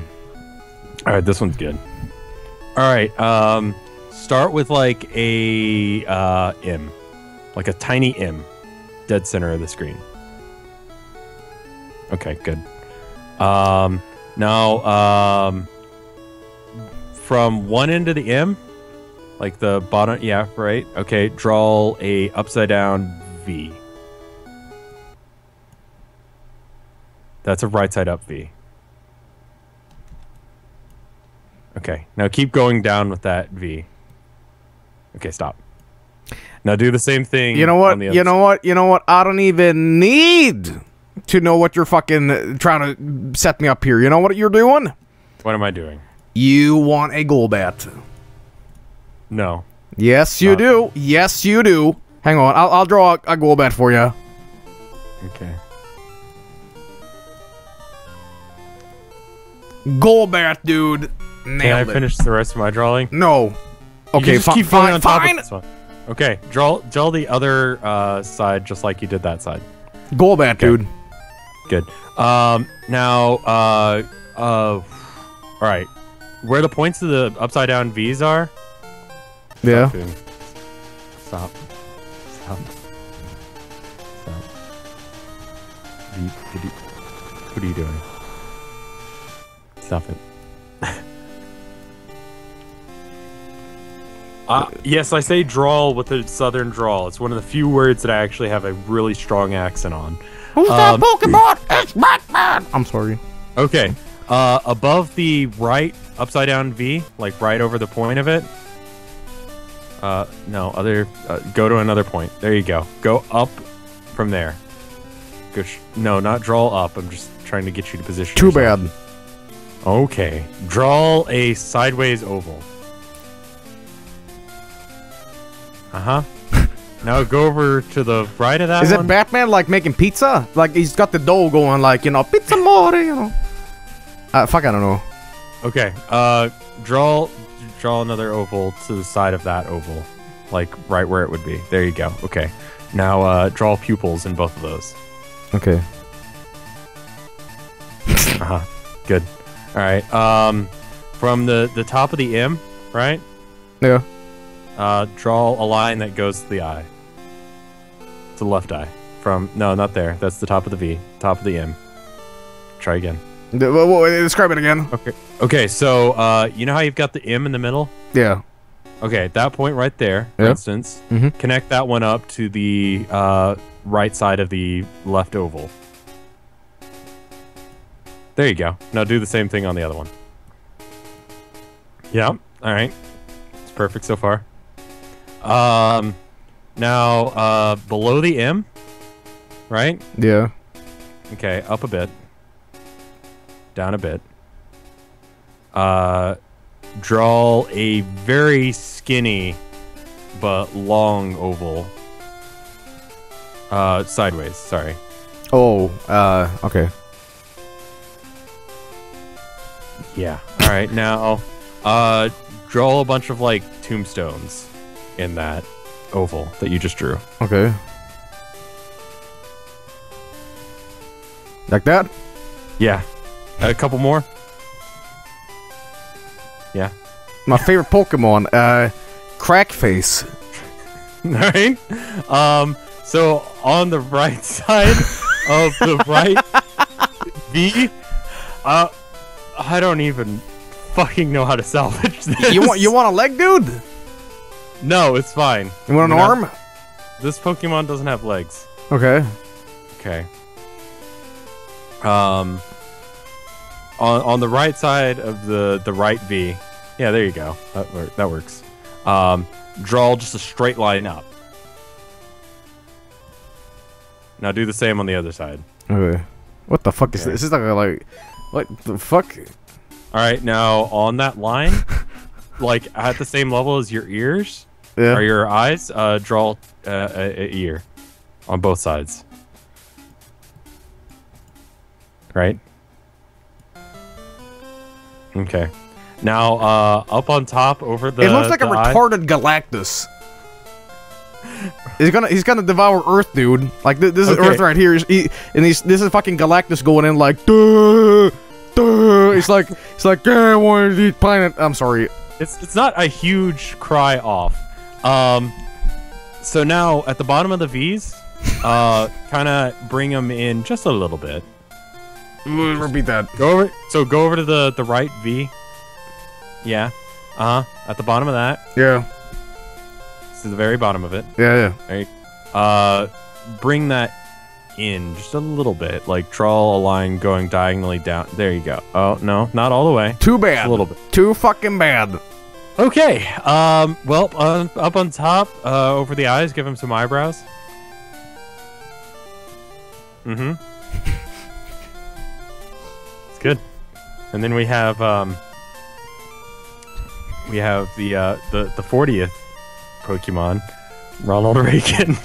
Alright. This one's good. Alright. Um. Start with like a uh M, like a tiny M, dead center of the screen. Okay, good. Um, now, um, from one end of the M, like the bottom, yeah, right? Okay, draw a upside down V. That's a right side up V. Okay, now keep going down with that V. Okay, stop. Now do the same thing. You know what? On the other you know side. what? You know what? I don't even need to know what you're fucking trying to set me up here. You know what you're doing? What am I doing? You want a Golbat. No. Yes, you do. Me. Yes, you do. Hang on. I'll, I'll draw a, a Golbat for you. Okay. Golbat, dude. Nailed Can I it. finish the rest of my drawing? No. Okay, just keep going on top fine. Of this one. Okay, draw, draw the other uh, side just like you did that side. Golbat, okay. dude. Good. Um, now, uh, uh, all right, where the points of the upside down V's are. Yeah. Stop. Stop. Stop. Stop. What are you doing? Stop it. Uh, yes, I say drawl with a southern drawl. It's one of the few words that I actually have a really strong accent on. Who's um, that Pokemon? It's Batman! I'm sorry. Okay. Uh, above the right upside down V, like right over the point of it. Uh, no, other. Uh, go to another point. There you go. Go up from there. Go sh no, not drawl up. I'm just trying to get you to position. Too yourself. bad. Okay. Drawl a sideways oval. Uh huh. Now go over to the right of that. Is it one? Batman like making pizza? Like he's got the dough going, like you know, pizza more, you know. Uh, fuck, I don't know. Okay. Uh, draw, draw another oval to the side of that oval, like right where it would be. There you go. Okay. Now uh, draw pupils in both of those. Okay. Uh huh. Good. All right. Um, from the the top of the M, right? Yeah. Uh, draw a line that goes to the eye. To the left eye. From no, not there. That's the top of the V. Top of the M. Try again. Well, well, describe it again. Okay. Okay. So, uh, you know how you've got the M in the middle? Yeah. Okay. At that point right there, for yep. instance, mm-hmm. connect that one up to the uh, right side of the left oval. There you go. Now do the same thing on the other one. Yeah. All right. It's perfect so far. Um, now uh, below the M, right? Yeah. Okay. Up a bit. Down a bit. Uh, draw a very skinny but long oval. Uh, sideways. Sorry. Oh. Uh. Okay. Yeah. All right. Now, uh, draw a bunch of like tombstones in that oval that you just drew. Okay. Like that? Yeah. A couple more. Yeah. My favorite Pokemon, uh, Crackface. Alright. Um, so on the right side of the right V, uh, I don't even fucking know how to salvage this. You want you want a leg, dude? No, it's fine. You want an You're arm? Not, this Pokemon doesn't have legs. Okay. Okay. Um. On, on the right side of the, the right V. Yeah, there you go. That, work, that works. Um, draw just a straight line up. Now do the same on the other side. Okay. What the fuck okay. is this? This is like a, like... What the fuck? Alright, now on that line, like at the same level as your ears, yeah. or your eyes, uh, draw uh, an ear on both sides. Right? Okay. Now, uh, up on top over the... It looks like a eye. retarded Galactus. He's gonna he's gonna devour Earth, dude. Like, th this okay. is Earth right here. He's, he, and he's, this is fucking Galactus going in like... Duh, duh. It's like, it's like, yeah, I want to eat planet. I'm sorry. It's, it's not a huge cry off. Um, so now, at the bottom of the Vs, uh, kind of bring them in just a little bit. We'll repeat that. Go over. So go over to the the right V. Yeah. Uh huh. At the bottom of that. Yeah. It's to the very bottom of it. Yeah. Yeah. Right. Uh, bring that in just a little bit. Like draw a line going diagonally down. There you go. Oh no, not all the way. Too bad. Just a little bit. Too fucking bad. Okay. Um. Well, uh, up on top, uh, over the eyes, give him some eyebrows. Mm hmm. Good. And then we have um we have the uh the the fortieth Pokemon, Ronald Reagan.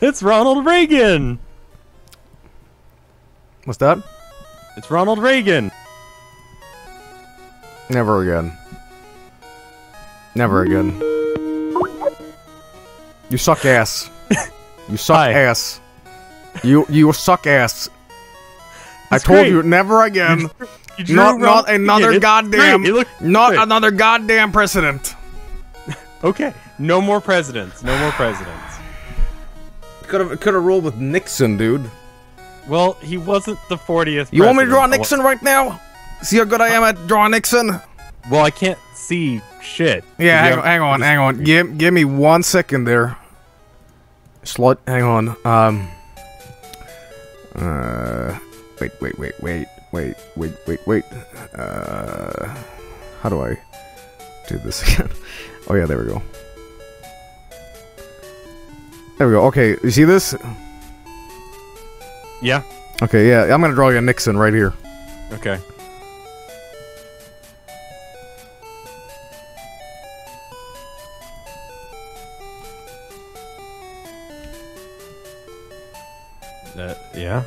It's Ronald Reagan. What's that? It's Ronald Reagan. Never again. Never again. You suck ass. You suck Hi. ass. You you suck ass. It's I told great. you never again. You, you drew not not another it. goddamn not great. another goddamn president. Okay, no more presidents. No more presidents. Could have could have rolled with Nixon, dude. Well, he wasn't the fortieth. You want me to draw Nixon right now? See how good I am at drawing Nixon? Well, I can't see shit. Yeah, hang on, hang on, hang on. Give, give me one second there. Slut, hang on. Um. Uh. Wait, wait, wait, wait, wait, wait, wait, wait. Uh. How do I do this again? Oh yeah, there we go. There we go. Okay, you see this? Yeah. Okay, yeah. I'm gonna draw you a Nixon right here. Okay. Uh, yeah.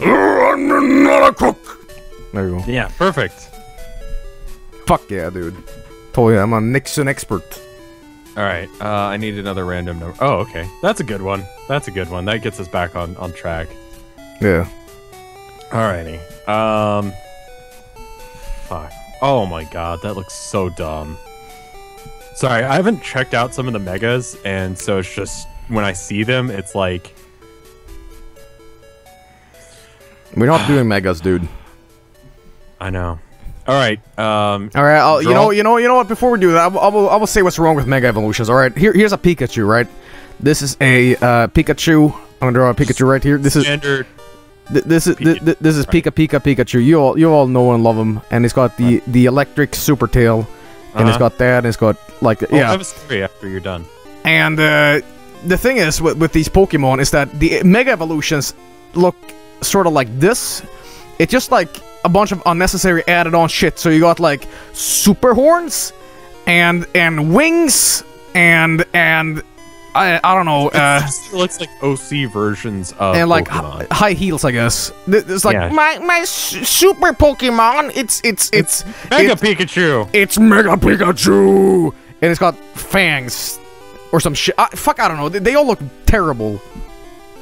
I'm not a cook. There you go. Yeah, perfect. Fuck yeah, dude. Told you, I'm a Nixon expert. Alright, uh, I need another random number. Oh, okay. That's a good one. That's a good one. That gets us back on, on track. Yeah. Alrighty. Um, fuck. Oh my god, that looks so dumb. Sorry, I haven't checked out some of the megas, and so it's just, when I see them, it's like... We're not doing megas, dude. I know. All right. Um, all right. I'll, you know. You know. You know what? Before we do that, I will, I will. I will say what's wrong with Mega Evolutions. All right. Here. Here's a Pikachu. Right. This is a uh, Pikachu. I'm gonna draw a Pikachu right here. This is standard. Th this is th th this is right. Pika Pika Pikachu. You all. You all know and love him. And he's got the right. the electric super tail. And uh -huh. It's got that. And it's got like oh, yeah. I have a story after you're done. And uh, the thing is with with these Pokemon is that the Mega Evolutions look sort of like this. It's just like a bunch of unnecessary added-on shit. So you got like super horns, and and wings, and and I I don't know. Uh, it looks like O C versions of and like Pokemon. High heels, I guess. It's like yeah. my my super Pokemon. It's it's it's, it's Mega it's, Pikachu. It's Mega Pikachu, and it's got fangs or some shit. I, fuck, I don't know. They, they all look terrible.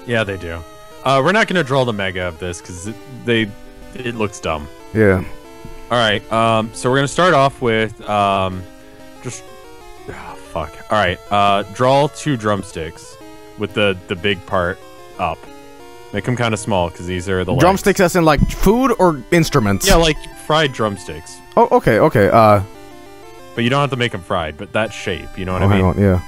Yeah, they do. Uh, we're not gonna draw the mega of this because they. It looks dumb. Yeah. All right. Um. So we're gonna start off with um, just oh, fuck. All right. Uh, draw two drumsticks with the the big part up. Make them kind of small because these are the legs. Drumsticks as in like food or instruments. Yeah, like fried drumsticks. Oh, okay, okay. Uh, but you don't have to make them fried. But that shape, you know what oh, I mean? On, yeah.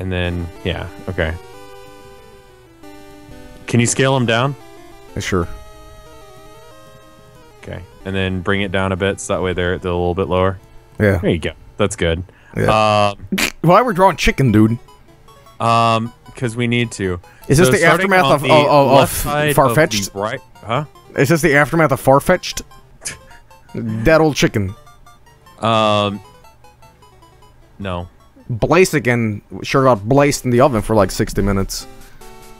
And then yeah. Okay. Can you scale them down? Sure. Okay, and then bring it down a bit, so that way they're, they're a little bit lower. Yeah. There you go. That's good. Yeah. Um, Why we're drawing chicken, dude? Um, because we need to. Is this so the aftermath of, the of, of, of Farfetch'd? Of right? Huh? Is this the aftermath of Farfetch'd? That old chicken. Um. No. Blaziken sure got blazed in the oven for like sixty minutes.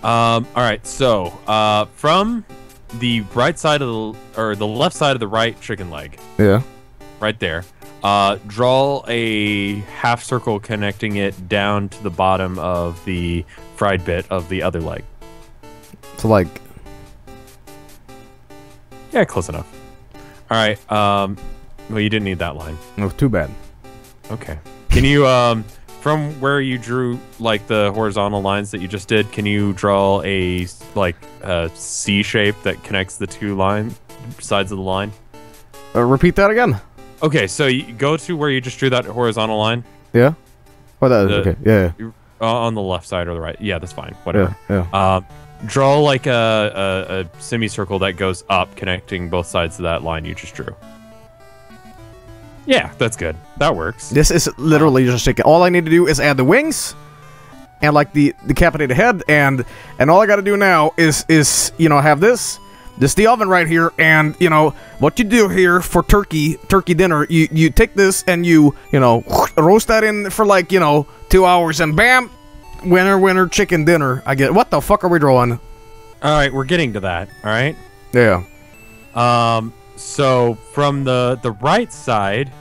Um, alright, so, uh, from the right side of the, or the left side of the right chicken leg. Yeah. Right there. Uh, draw a half circle connecting it down to the bottom of the fried bit of the other leg. So, like... Yeah, close enough. Alright, um, well, you didn't need that line. No, too bad. Okay. Can you, um... From where you drew like the horizontal lines that you just did, can you draw a like a C shape that connects the two line sides of the line? Uh, repeat that again. Okay, so you go to where you just drew that horizontal line. Yeah. Oh, that the, is okay. Yeah. yeah. Uh, on the left side or the right? Yeah, that's fine. Whatever. Yeah. yeah. Uh, draw like a, a a semicircle that goes up, connecting both sides of that line you just drew. Yeah, that's good. That works. This is literally just chicken. All I need to do is add the wings, and like the decapitated head, and and all I gotta do now is is you know have this, this the oven right here, and you know what you do here for turkey turkey dinner, you you take this and you you know roast that in for like you know two hours, and bam, winner winner chicken dinner. I get what the fuck are we drawing? All right, we're getting to that. All right. Yeah. Um. So from the the right side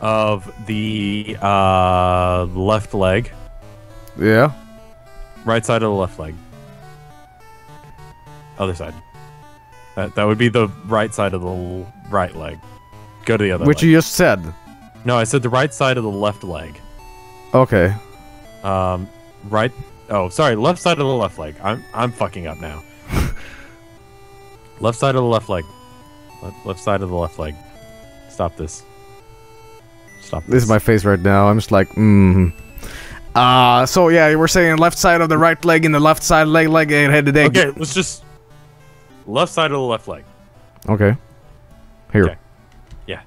of the uh, left leg, yeah, right side of the left leg, other side. That that would be the right side of the right leg. Go to the other. Which leg. You just said. No, I said the right side of the left leg. Okay. Um, right. Oh, sorry, left side of the left leg. I'm I'm fucking up now. Left side of the left leg. Left side of the left leg. Stop this. Stop this. This is my face right now. I'm just like, mmm. Uh, so yeah, we're saying left side of the right leg and the left side leg leg and head to leg. Okay, let's just... Left side of the left leg. Okay. Here. Okay. Yeah.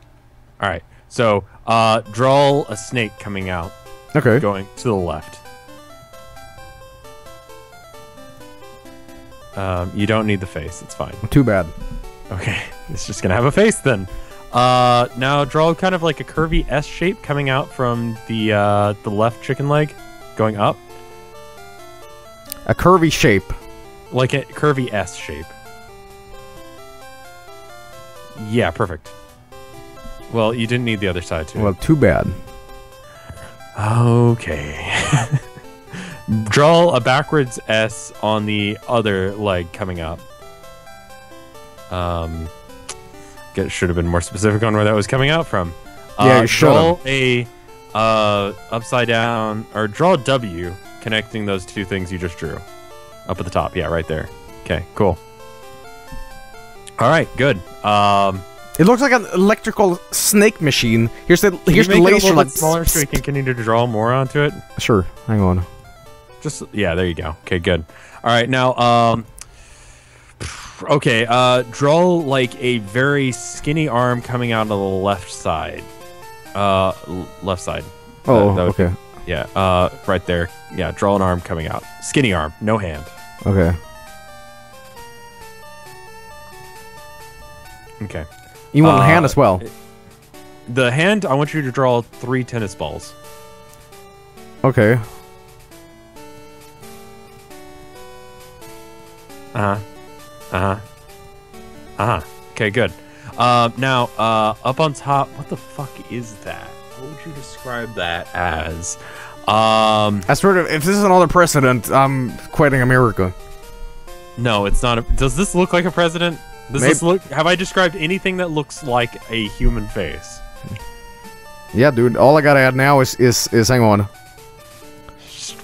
Alright. So, uh, draw a snake coming out. Okay. Going to the left. Um, you don't need the face. It's fine. Too bad. Okay, it's just gonna have a face then. Uh, now draw kind of like a curvy S shape coming out from the uh, the left chicken leg, going up. A curvy shape, like a curvy S shape. Yeah, perfect. Well, you didn't need the other side too. Well, too bad. Okay. Draw a backwards S on the other leg coming up. Um, get should have been more specific on where that was coming out from. Yeah, uh, draw a uh, upside down, or draw a W connecting those two things you just drew. Up at the top, yeah, right there. Okay, cool. All right, good. Um, it looks like an electrical snake machine. Here's the here's the laser. It a little bit smaller so we can continue to draw more onto it. Sure, hang on. Just yeah, there you go. Okay, good. All right, now. Um, Okay, uh, draw like a very skinny arm coming out of the left side. Uh, left side. Oh, that, that okay. Be, yeah, uh, right there. Yeah, draw an arm coming out. Skinny arm, no hand. Okay. Okay. You want uh, a hand as well? The hand, I want you to draw three tennis balls. Okay. Uh-huh. Uh-huh. Uh-huh. Okay, good. Uh, now, uh, up on top, what the fuck is that? What would you describe that as? Um, I swear to, if this is another president, I'm quitting America. No, it's not. A, does this look like a president? Does Maybe. this look? Have I described anything that looks like a human face? Yeah, dude. All I gotta add now is is is hang on.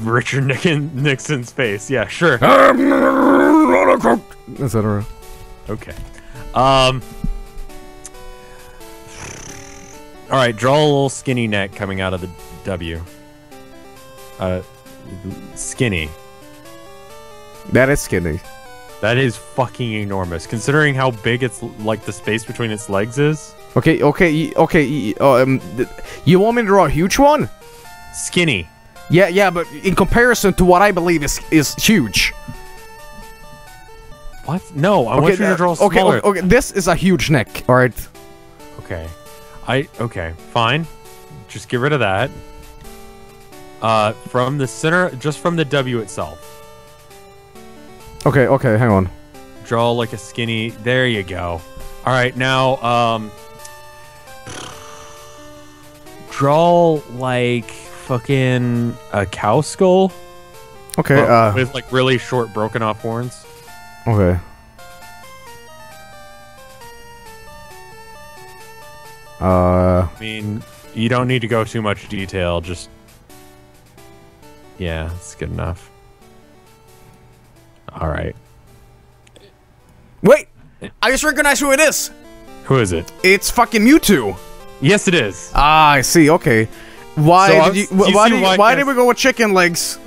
Richard Nixon, Nixon's face. Yeah, sure. Etc. Okay. Um. All right. Draw a little skinny neck coming out of the W. Uh, skinny. That is skinny. That is fucking enormous, considering how big it's like the space between its legs is. Okay. Okay. Okay. Um. You want me to draw a huge one? Skinny. Yeah. Yeah. But in comparison to what I believe is is huge. What? No, I okay, want you to draw smaller. Okay, okay, this is a huge neck, alright? Okay. I... Okay, fine. Just get rid of that. Uh, from the center... Just from the W itself. Okay, okay, hang on. Draw like a skinny... There you go. Alright, now, um... draw like... Fucking... A cow skull? Okay, but, uh... with like really short broken off horns. Okay. Uh. I mean, you don't need to go too much detail. Just. Yeah, it's good enough. All right. Wait! I just recognize who it is. Who is it? It's fucking Mewtwo. Yes, it is. Ah, I see. Okay. Why so did you? you why did? Why, why did we go with chicken legs?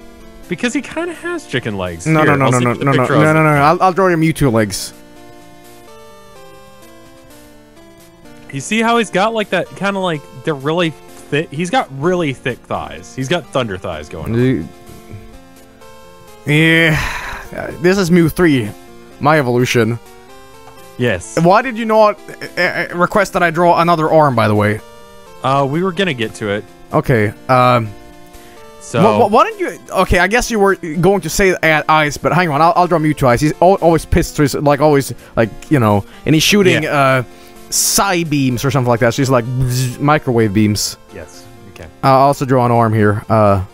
Because he kind of has chicken legs. No, Here, no, no, no, no, no, no, no, no, no. I'll, I'll draw him Mewtwo legs. You see how he's got like that kind of like they're really thick. He's got really thick thighs. He's got thunder thighs going on. Yeah, this is Mew three, my evolution. Yes. Why did you not request that I draw another arm? By the way, uh, we were gonna get to it. Okay. Um. So why, why don't you? Okay, I guess you were going to say at eyes, but hang on, I'll, I'll draw Mewtwo eyes. He's always pissed, his, like always, like you know, and he's shooting yeah. uh, Psybeams or something like that. She's so like bzz, microwave beams. Yes. Okay. I'll also draw an arm here. Uh,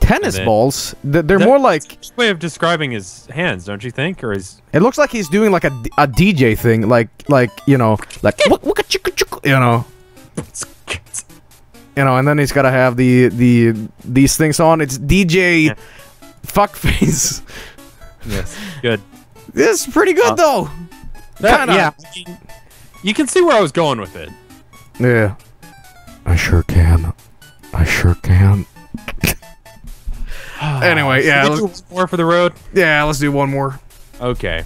tennis then, balls. They're that, more like that's way of describing his hands, don't you think? Or is it looks like he's doing like a, a D J thing, like like you know, like you know. You know, and then he's gotta have the the these things on. It's D J yeah. Fuckface. Yes, good. This is pretty good uh, though. That, Kinda. Yeah, you can see where I was going with it. Yeah, I sure can. I sure can. Anyway, yeah. Let's do one more for the road. Yeah, let's do one more. Okay.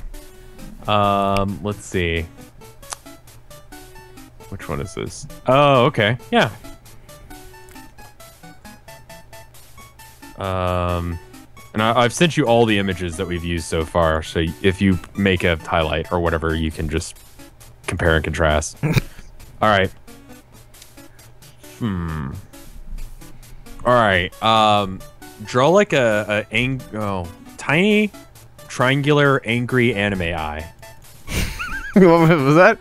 Um, let's see. Which one is this? Oh, okay. Yeah. Um, and I, I've sent you all the images that we've used so far, so if you make a highlight or whatever, you can just compare and contrast. All right. Hmm. All right. Um, draw like a, a ang oh, tiny, triangular, angry anime eye. What was that?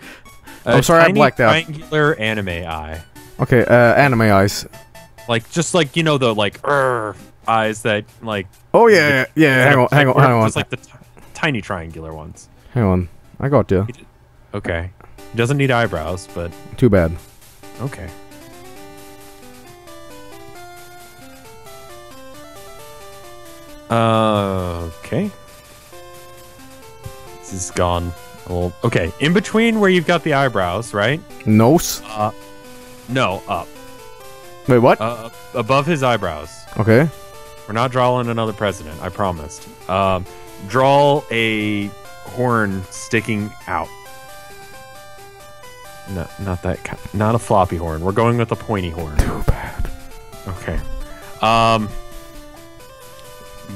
A I'm sorry, tiny I blacked out. Triangular anime eye. Okay, uh, anime eyes. Like just like you know the like er eyes that like. Oh yeah, the, yeah. yeah hang on, hang on, hang on. Just like the t tiny triangular ones. Hang on, I got you. Okay, he doesn't need eyebrows, but too bad. Okay. Uh, okay. This is gone. Well, okay, in between where you've got the eyebrows, right? Nose? Uh, no, up. Wait, what? Uh, above his eyebrows. Okay. We're not drawing another president, I promised. Um, draw a horn sticking out. No, not that kind. Not a floppy horn. We're going with a pointy horn. Too bad. Okay. Um...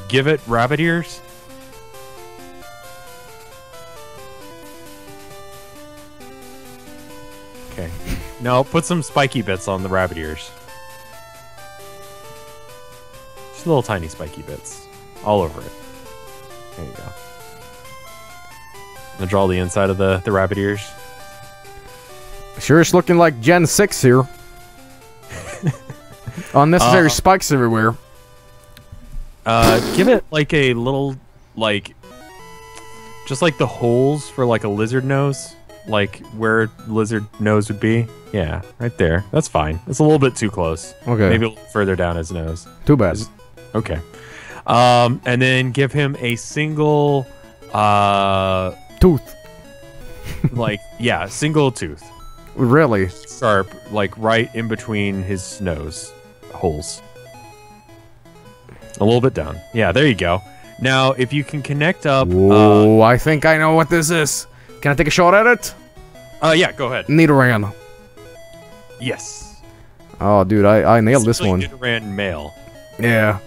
Give it rabbit ears. Okay. No, put some spiky bits on the rabbit ears. Just little tiny spiky bits all over it. There you go. I'm gonna draw the inside of the, the rabbit ears. Sure it's looking like Gen six here. Unnecessary uh, spikes everywhere. Uh, give it like a little, like, just like the holes for like a lizard nose, like where lizard nose would be. Yeah, right there. That's fine. It's a little bit too close. Okay. Maybe a little further down his nose. Too bad. Okay. Um, and then give him a single, uh, tooth. Like, yeah, single tooth. Really? Sharp, like right in between his nose holes. A little bit down. Yeah, there you go. Now, if you can connect up... Oh, uh, I think I know what this is. Can I take a shot at it? Uh, yeah, go ahead. Nidoran. Yes. Oh, dude, I, I nailed this one. Nidoran male. Yeah.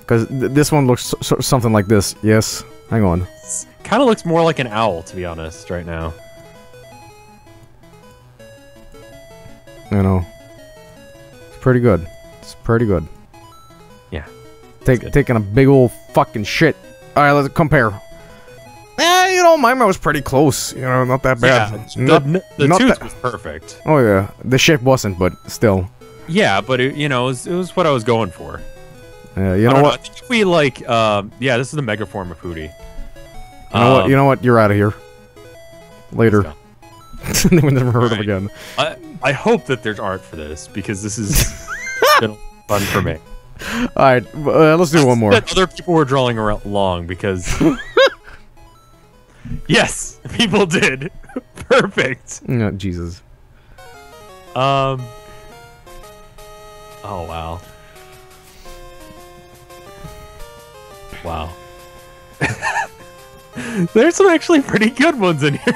Because th this one looks so so something like this. Yes. Hang on. Kind of looks more like an owl, to be honest, right now. I know. It's pretty good. It's pretty good. Take, taking a big old fucking shit. Alright, let's compare. Eh, you know, mine was pretty close. You know, not that bad. Yeah, not, the the not tooth was perfect. Oh, yeah. The shape wasn't, but still. Yeah, but, it, you know, it was, it was what I was going for. Yeah, you know what? Know, I think if we, like, um, yeah, this is the mega form of Hootie. You know um, what? You know what? You're out of here. Later. We never heard right. of again. I, I hope that there's art for this, because this is been fun for me. All right, uh, let's do one more. That other people were drawing around long because. Yes, people did. Perfect. Oh, Jesus. Um. Oh wow. Wow. There's some actually pretty good ones in here.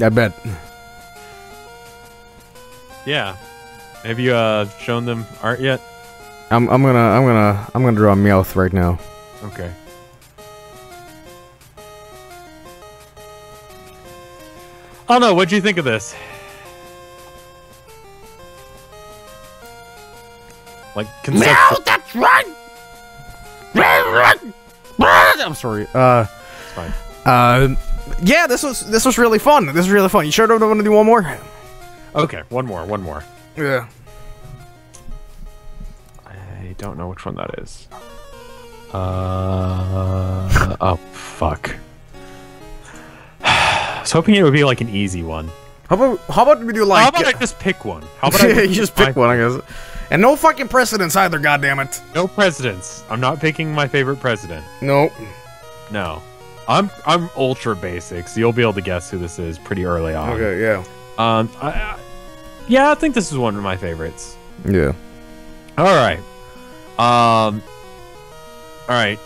I bet. Yeah. Have you uh shown them art yet? I'm I'm gonna I'm gonna I'm gonna draw a Meowth right now. Okay. Oh no, what'd you think of this? Like Meowth, that's right. I'm sorry. Uh, it's fine. Uh, yeah, this was this was really fun. This was really fun. You sure don't want to do one more? Okay, one more, one more. Yeah. Don't know which one that is. Uh, oh, fuck. I was hoping it would be like an easy one. How about how about we do like? How about uh, I just pick one? How about yeah, I you just pick one? I guess. And no fucking presidents either. Goddammit. No presidents. I'm not picking my favorite president. Nope. No. I'm I'm ultra basic, so you'll be able to guess who this is pretty early on. Okay. Yeah. Um. I, I, yeah, I think this is one of my favorites. Yeah. All right. Um, alright,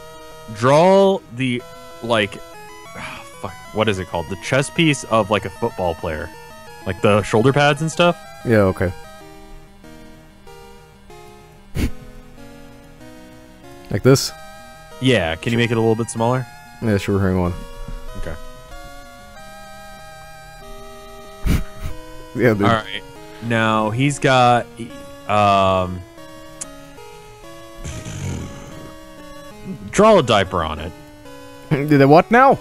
draw the, like, oh, fuck, what is it called? The chest piece of, like, a football player. Like, the shoulder pads and stuff? Yeah, okay. Like this? Yeah, can you make it a little bit smaller? Yeah, sure, hang on. Okay. Yeah, dude. Alright, now, he's got, um... draw a diaper on it. Did what now?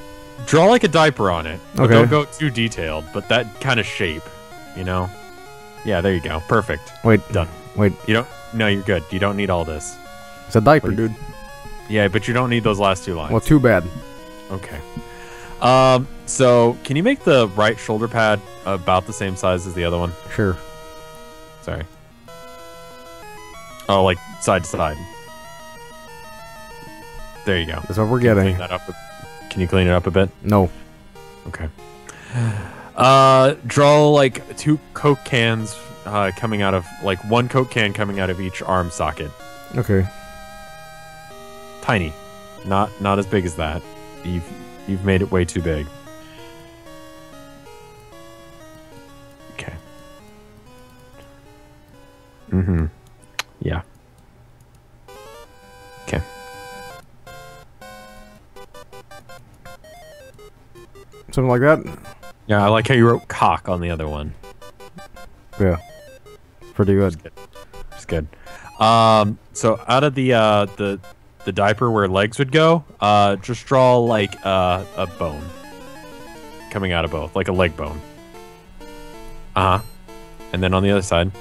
Draw like a diaper on it. Okay. Don't go too detailed, but that kind of shape, you know? Yeah, there you go. Perfect. Wait. Done. Wait. You don't... No, you're good. You don't need all this. It's a diaper, dude. Yeah, but you don't need those last two lines. Well, too bad. Okay. Um, so, can you make the right shoulder pad about the same size as the other one? Sure. Sorry. Oh, like side to side. There you go. That's what we're getting. Can you clean that up a, can you clean it up a bit? No. Okay. Uh, draw like two Coke cans uh, coming out of, like one Coke can coming out of each arm socket. Okay. Tiny. Not not as big as that. You've, you've made it way too big. Okay. Mm-hmm. Yeah. Okay. Something like that? Yeah, I like how you wrote cock on the other one. Yeah. Pretty good. It's good. It's good. Um, so out of the, uh, the... the diaper where legs would go, uh, just draw like uh, a bone coming out of both, like a leg bone. Uh huh. And then on the other side,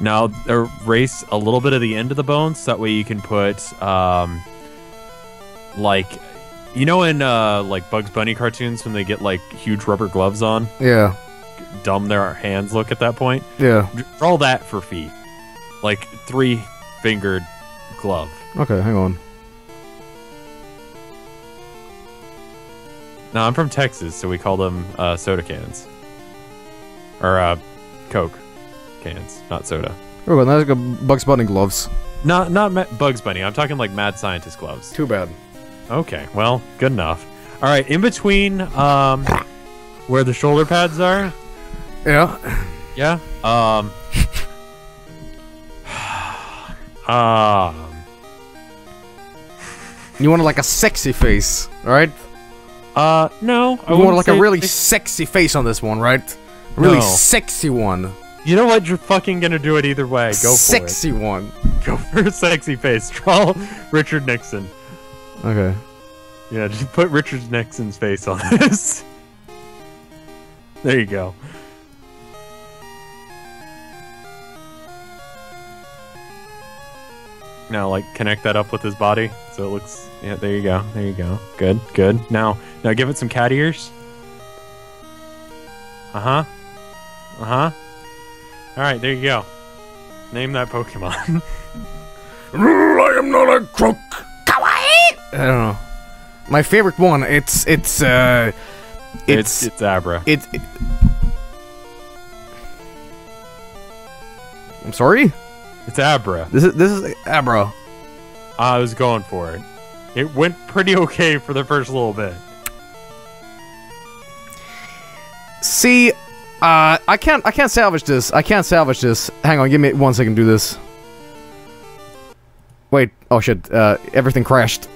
now erase a little bit of the end of the bone, so that way you can put, um, like, you know, in uh, like Bugs Bunny cartoons when they get like huge rubber gloves on. Yeah. Dumb their hands look at that point. Yeah. Draw that for feet, like three fingered glove. Okay, hang on. Now, I'm from Texas, so we call them uh, soda cans. Or, uh, Coke cans, not soda. Oh, well, that's like Bugs Bunny gloves. Not, not Ma Bugs Bunny, I'm talking like mad scientist gloves. Too bad. Okay, well, good enough. Alright, in between, um, where the shoulder pads are. Yeah. Yeah, um... Ah... uh, you want like a sexy face, right? Uh, no. You I want like a really sexy face on this one, right? A really no. sexy one. You know what? You're fucking gonna do it either way. Go sexy for it. Sexy one. Go for a sexy face. Draw Richard Nixon. Okay. Yeah, just put Richard Nixon's face on this. There you go. Now, like, connect that up with his body, so it looks... Yeah, there you go. There you go. Good, good. Now, now give it some cat ears. Uh-huh. Uh-huh. Alright, there you go. Name that Pokemon. I am not a crook! Kawaii! I don't know. My favorite one, it's... It's, uh... It's... It's, it's Abra. It's... It... I'm sorry? It's Abra. This is this is Abra. I was going for it. It went pretty okay for the first little bit. See, uh, I can't I can't salvage this. I can't salvage this. Hang on, give me one second to do this. Wait. Oh shit. Uh, everything crashed.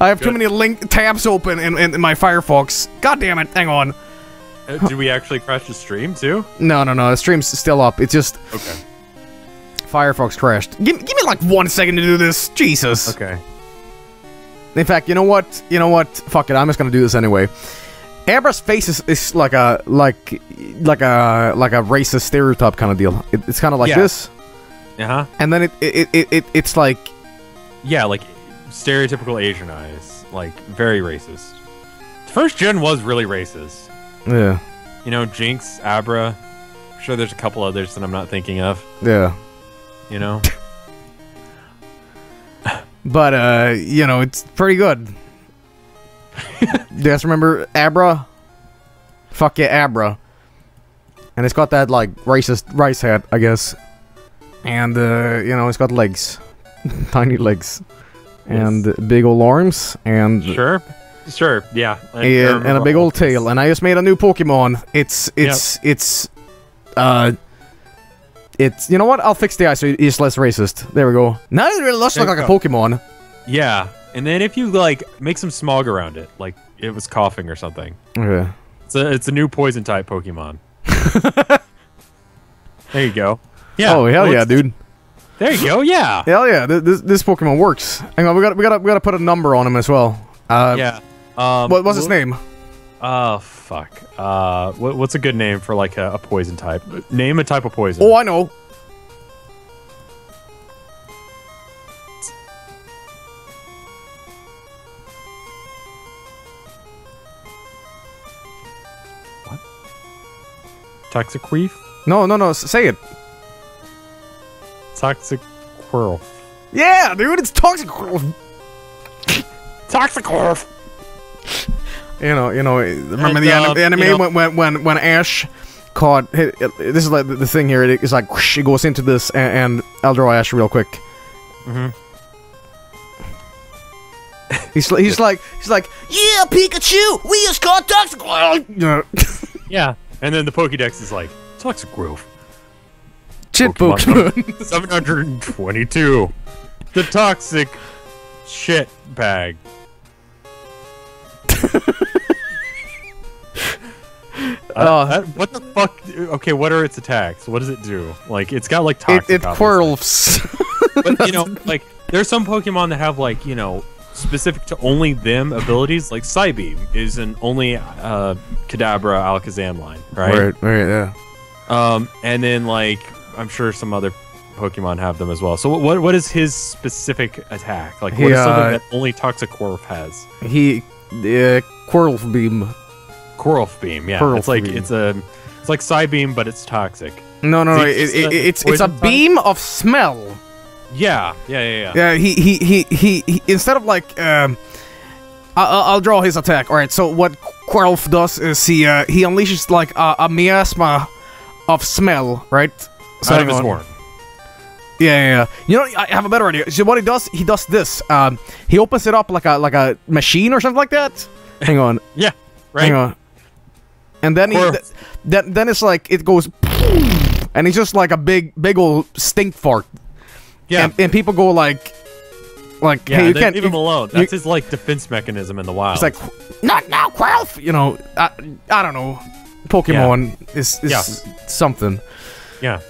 I have Good. too many link tabs open in, in in my Firefox. God damn it. Hang on. Uh, did we actually crash the stream too? No, no, no. The stream's still up. It's just okay. Firefox crashed. Give, give me like one second to do this. Jesus. Okay. In fact, you know what? You know what? Fuck it. I'm just gonna do this anyway. Abra's face is, is like a like like a like a racist stereotype kind of deal. It, it's kind of like yeah. this. Uh huh. And then it it, it it it's like yeah, like stereotypical Asian eyes, like very racist. The first gen was really racist. Yeah. You know, Jinx, Abra. I'm sure there's a couple others that I'm not thinking of. Yeah. You know, but uh, you know, it's pretty good. Just remember Abra. Fuck yeah, Abra. And it's got that like racist rice hat, I guess. And uh, you know, it's got legs, tiny legs, and yes. big old arms, and sure, sure, yeah, and, and a big old tail. And I just made a new Pokemon. It's it's yep. it's uh. It's, you know what? I'll fix the eye so it's less racist. There we go. Now it really looks like, like a Pokemon. Yeah. And then if you, like, make some smog around it, like it was Koffing or something. Okay. It's a, it's a new poison type Pokemon. There you go. Yeah. Oh, hell well, yeah, dude. There you go. Yeah. Hell yeah. This, this Pokemon works. Hang on. We got we got we got to put a number on him as well. Uh, yeah. Um, what was his name? Oh, fuck. Uh, what, what's a good name for like a, a poison type? Name a type of poison. Oh, I know. What? Toxicqueef? No, no, no. Say it. Toxicquirl. Yeah, dude, it's Toxicquirl. Toxicquirl. You know, you know. Remember and, the, anim uh, the anime you know, when, when when when Ash caught. It, it, this is like the thing here. It, it's like whoosh, it goes into this and, and Eldro Ash real quick. Mm-hmm. He's he's like he's like yeah, Pikachu. We just caught Toxicquirl. Yeah, and then the Pokédex is like Toxicquirl. Chit Pokemon seven hundred and twenty-two. The toxic shit bag. uh, uh, what the fuck? Okay, what are its attacks? What does it do? Like, it's got like toxic. It, it quirls. But you know, like there's some Pokemon that have like you know specific to only them abilities. Like Psybeam is an only uh, Kadabra Alakazam line, right? Right, right, yeah. Um, and then like. I'm sure some other Pokemon have them as well. So what what is his specific attack? Like what he, is something uh, that only Toxicquirl has? He uh, Quirl Beam. Quirl Beam, yeah. Quirl it's like beam. it's a it's like Psybeam, but it's toxic. No, no, no it, it, it, it's it's a type? beam of smell. Yeah, yeah, yeah, yeah. Yeah, he he he he, he instead of like um, I'll, I'll draw his attack. All right, so what Quirl does is he uh, he unleashes like a, a miasma of smell, right? So out of his horn. Yeah, yeah, yeah. You know, I have a better idea. So what he does, he does this. Um, he opens it up like a like a machine or something like that. Hang on. Yeah. Right. Hang on. And then he, th then then it's like it goes, and it's just like a big big old stink fart. Yeah. And, and people go like, like yeah, hey, you can't leave him alone. That's you, his like defense mechanism in the wild. It's like not now, Quirl. You know, I I don't know. Pokemon yeah. is is yeah. something. Yeah.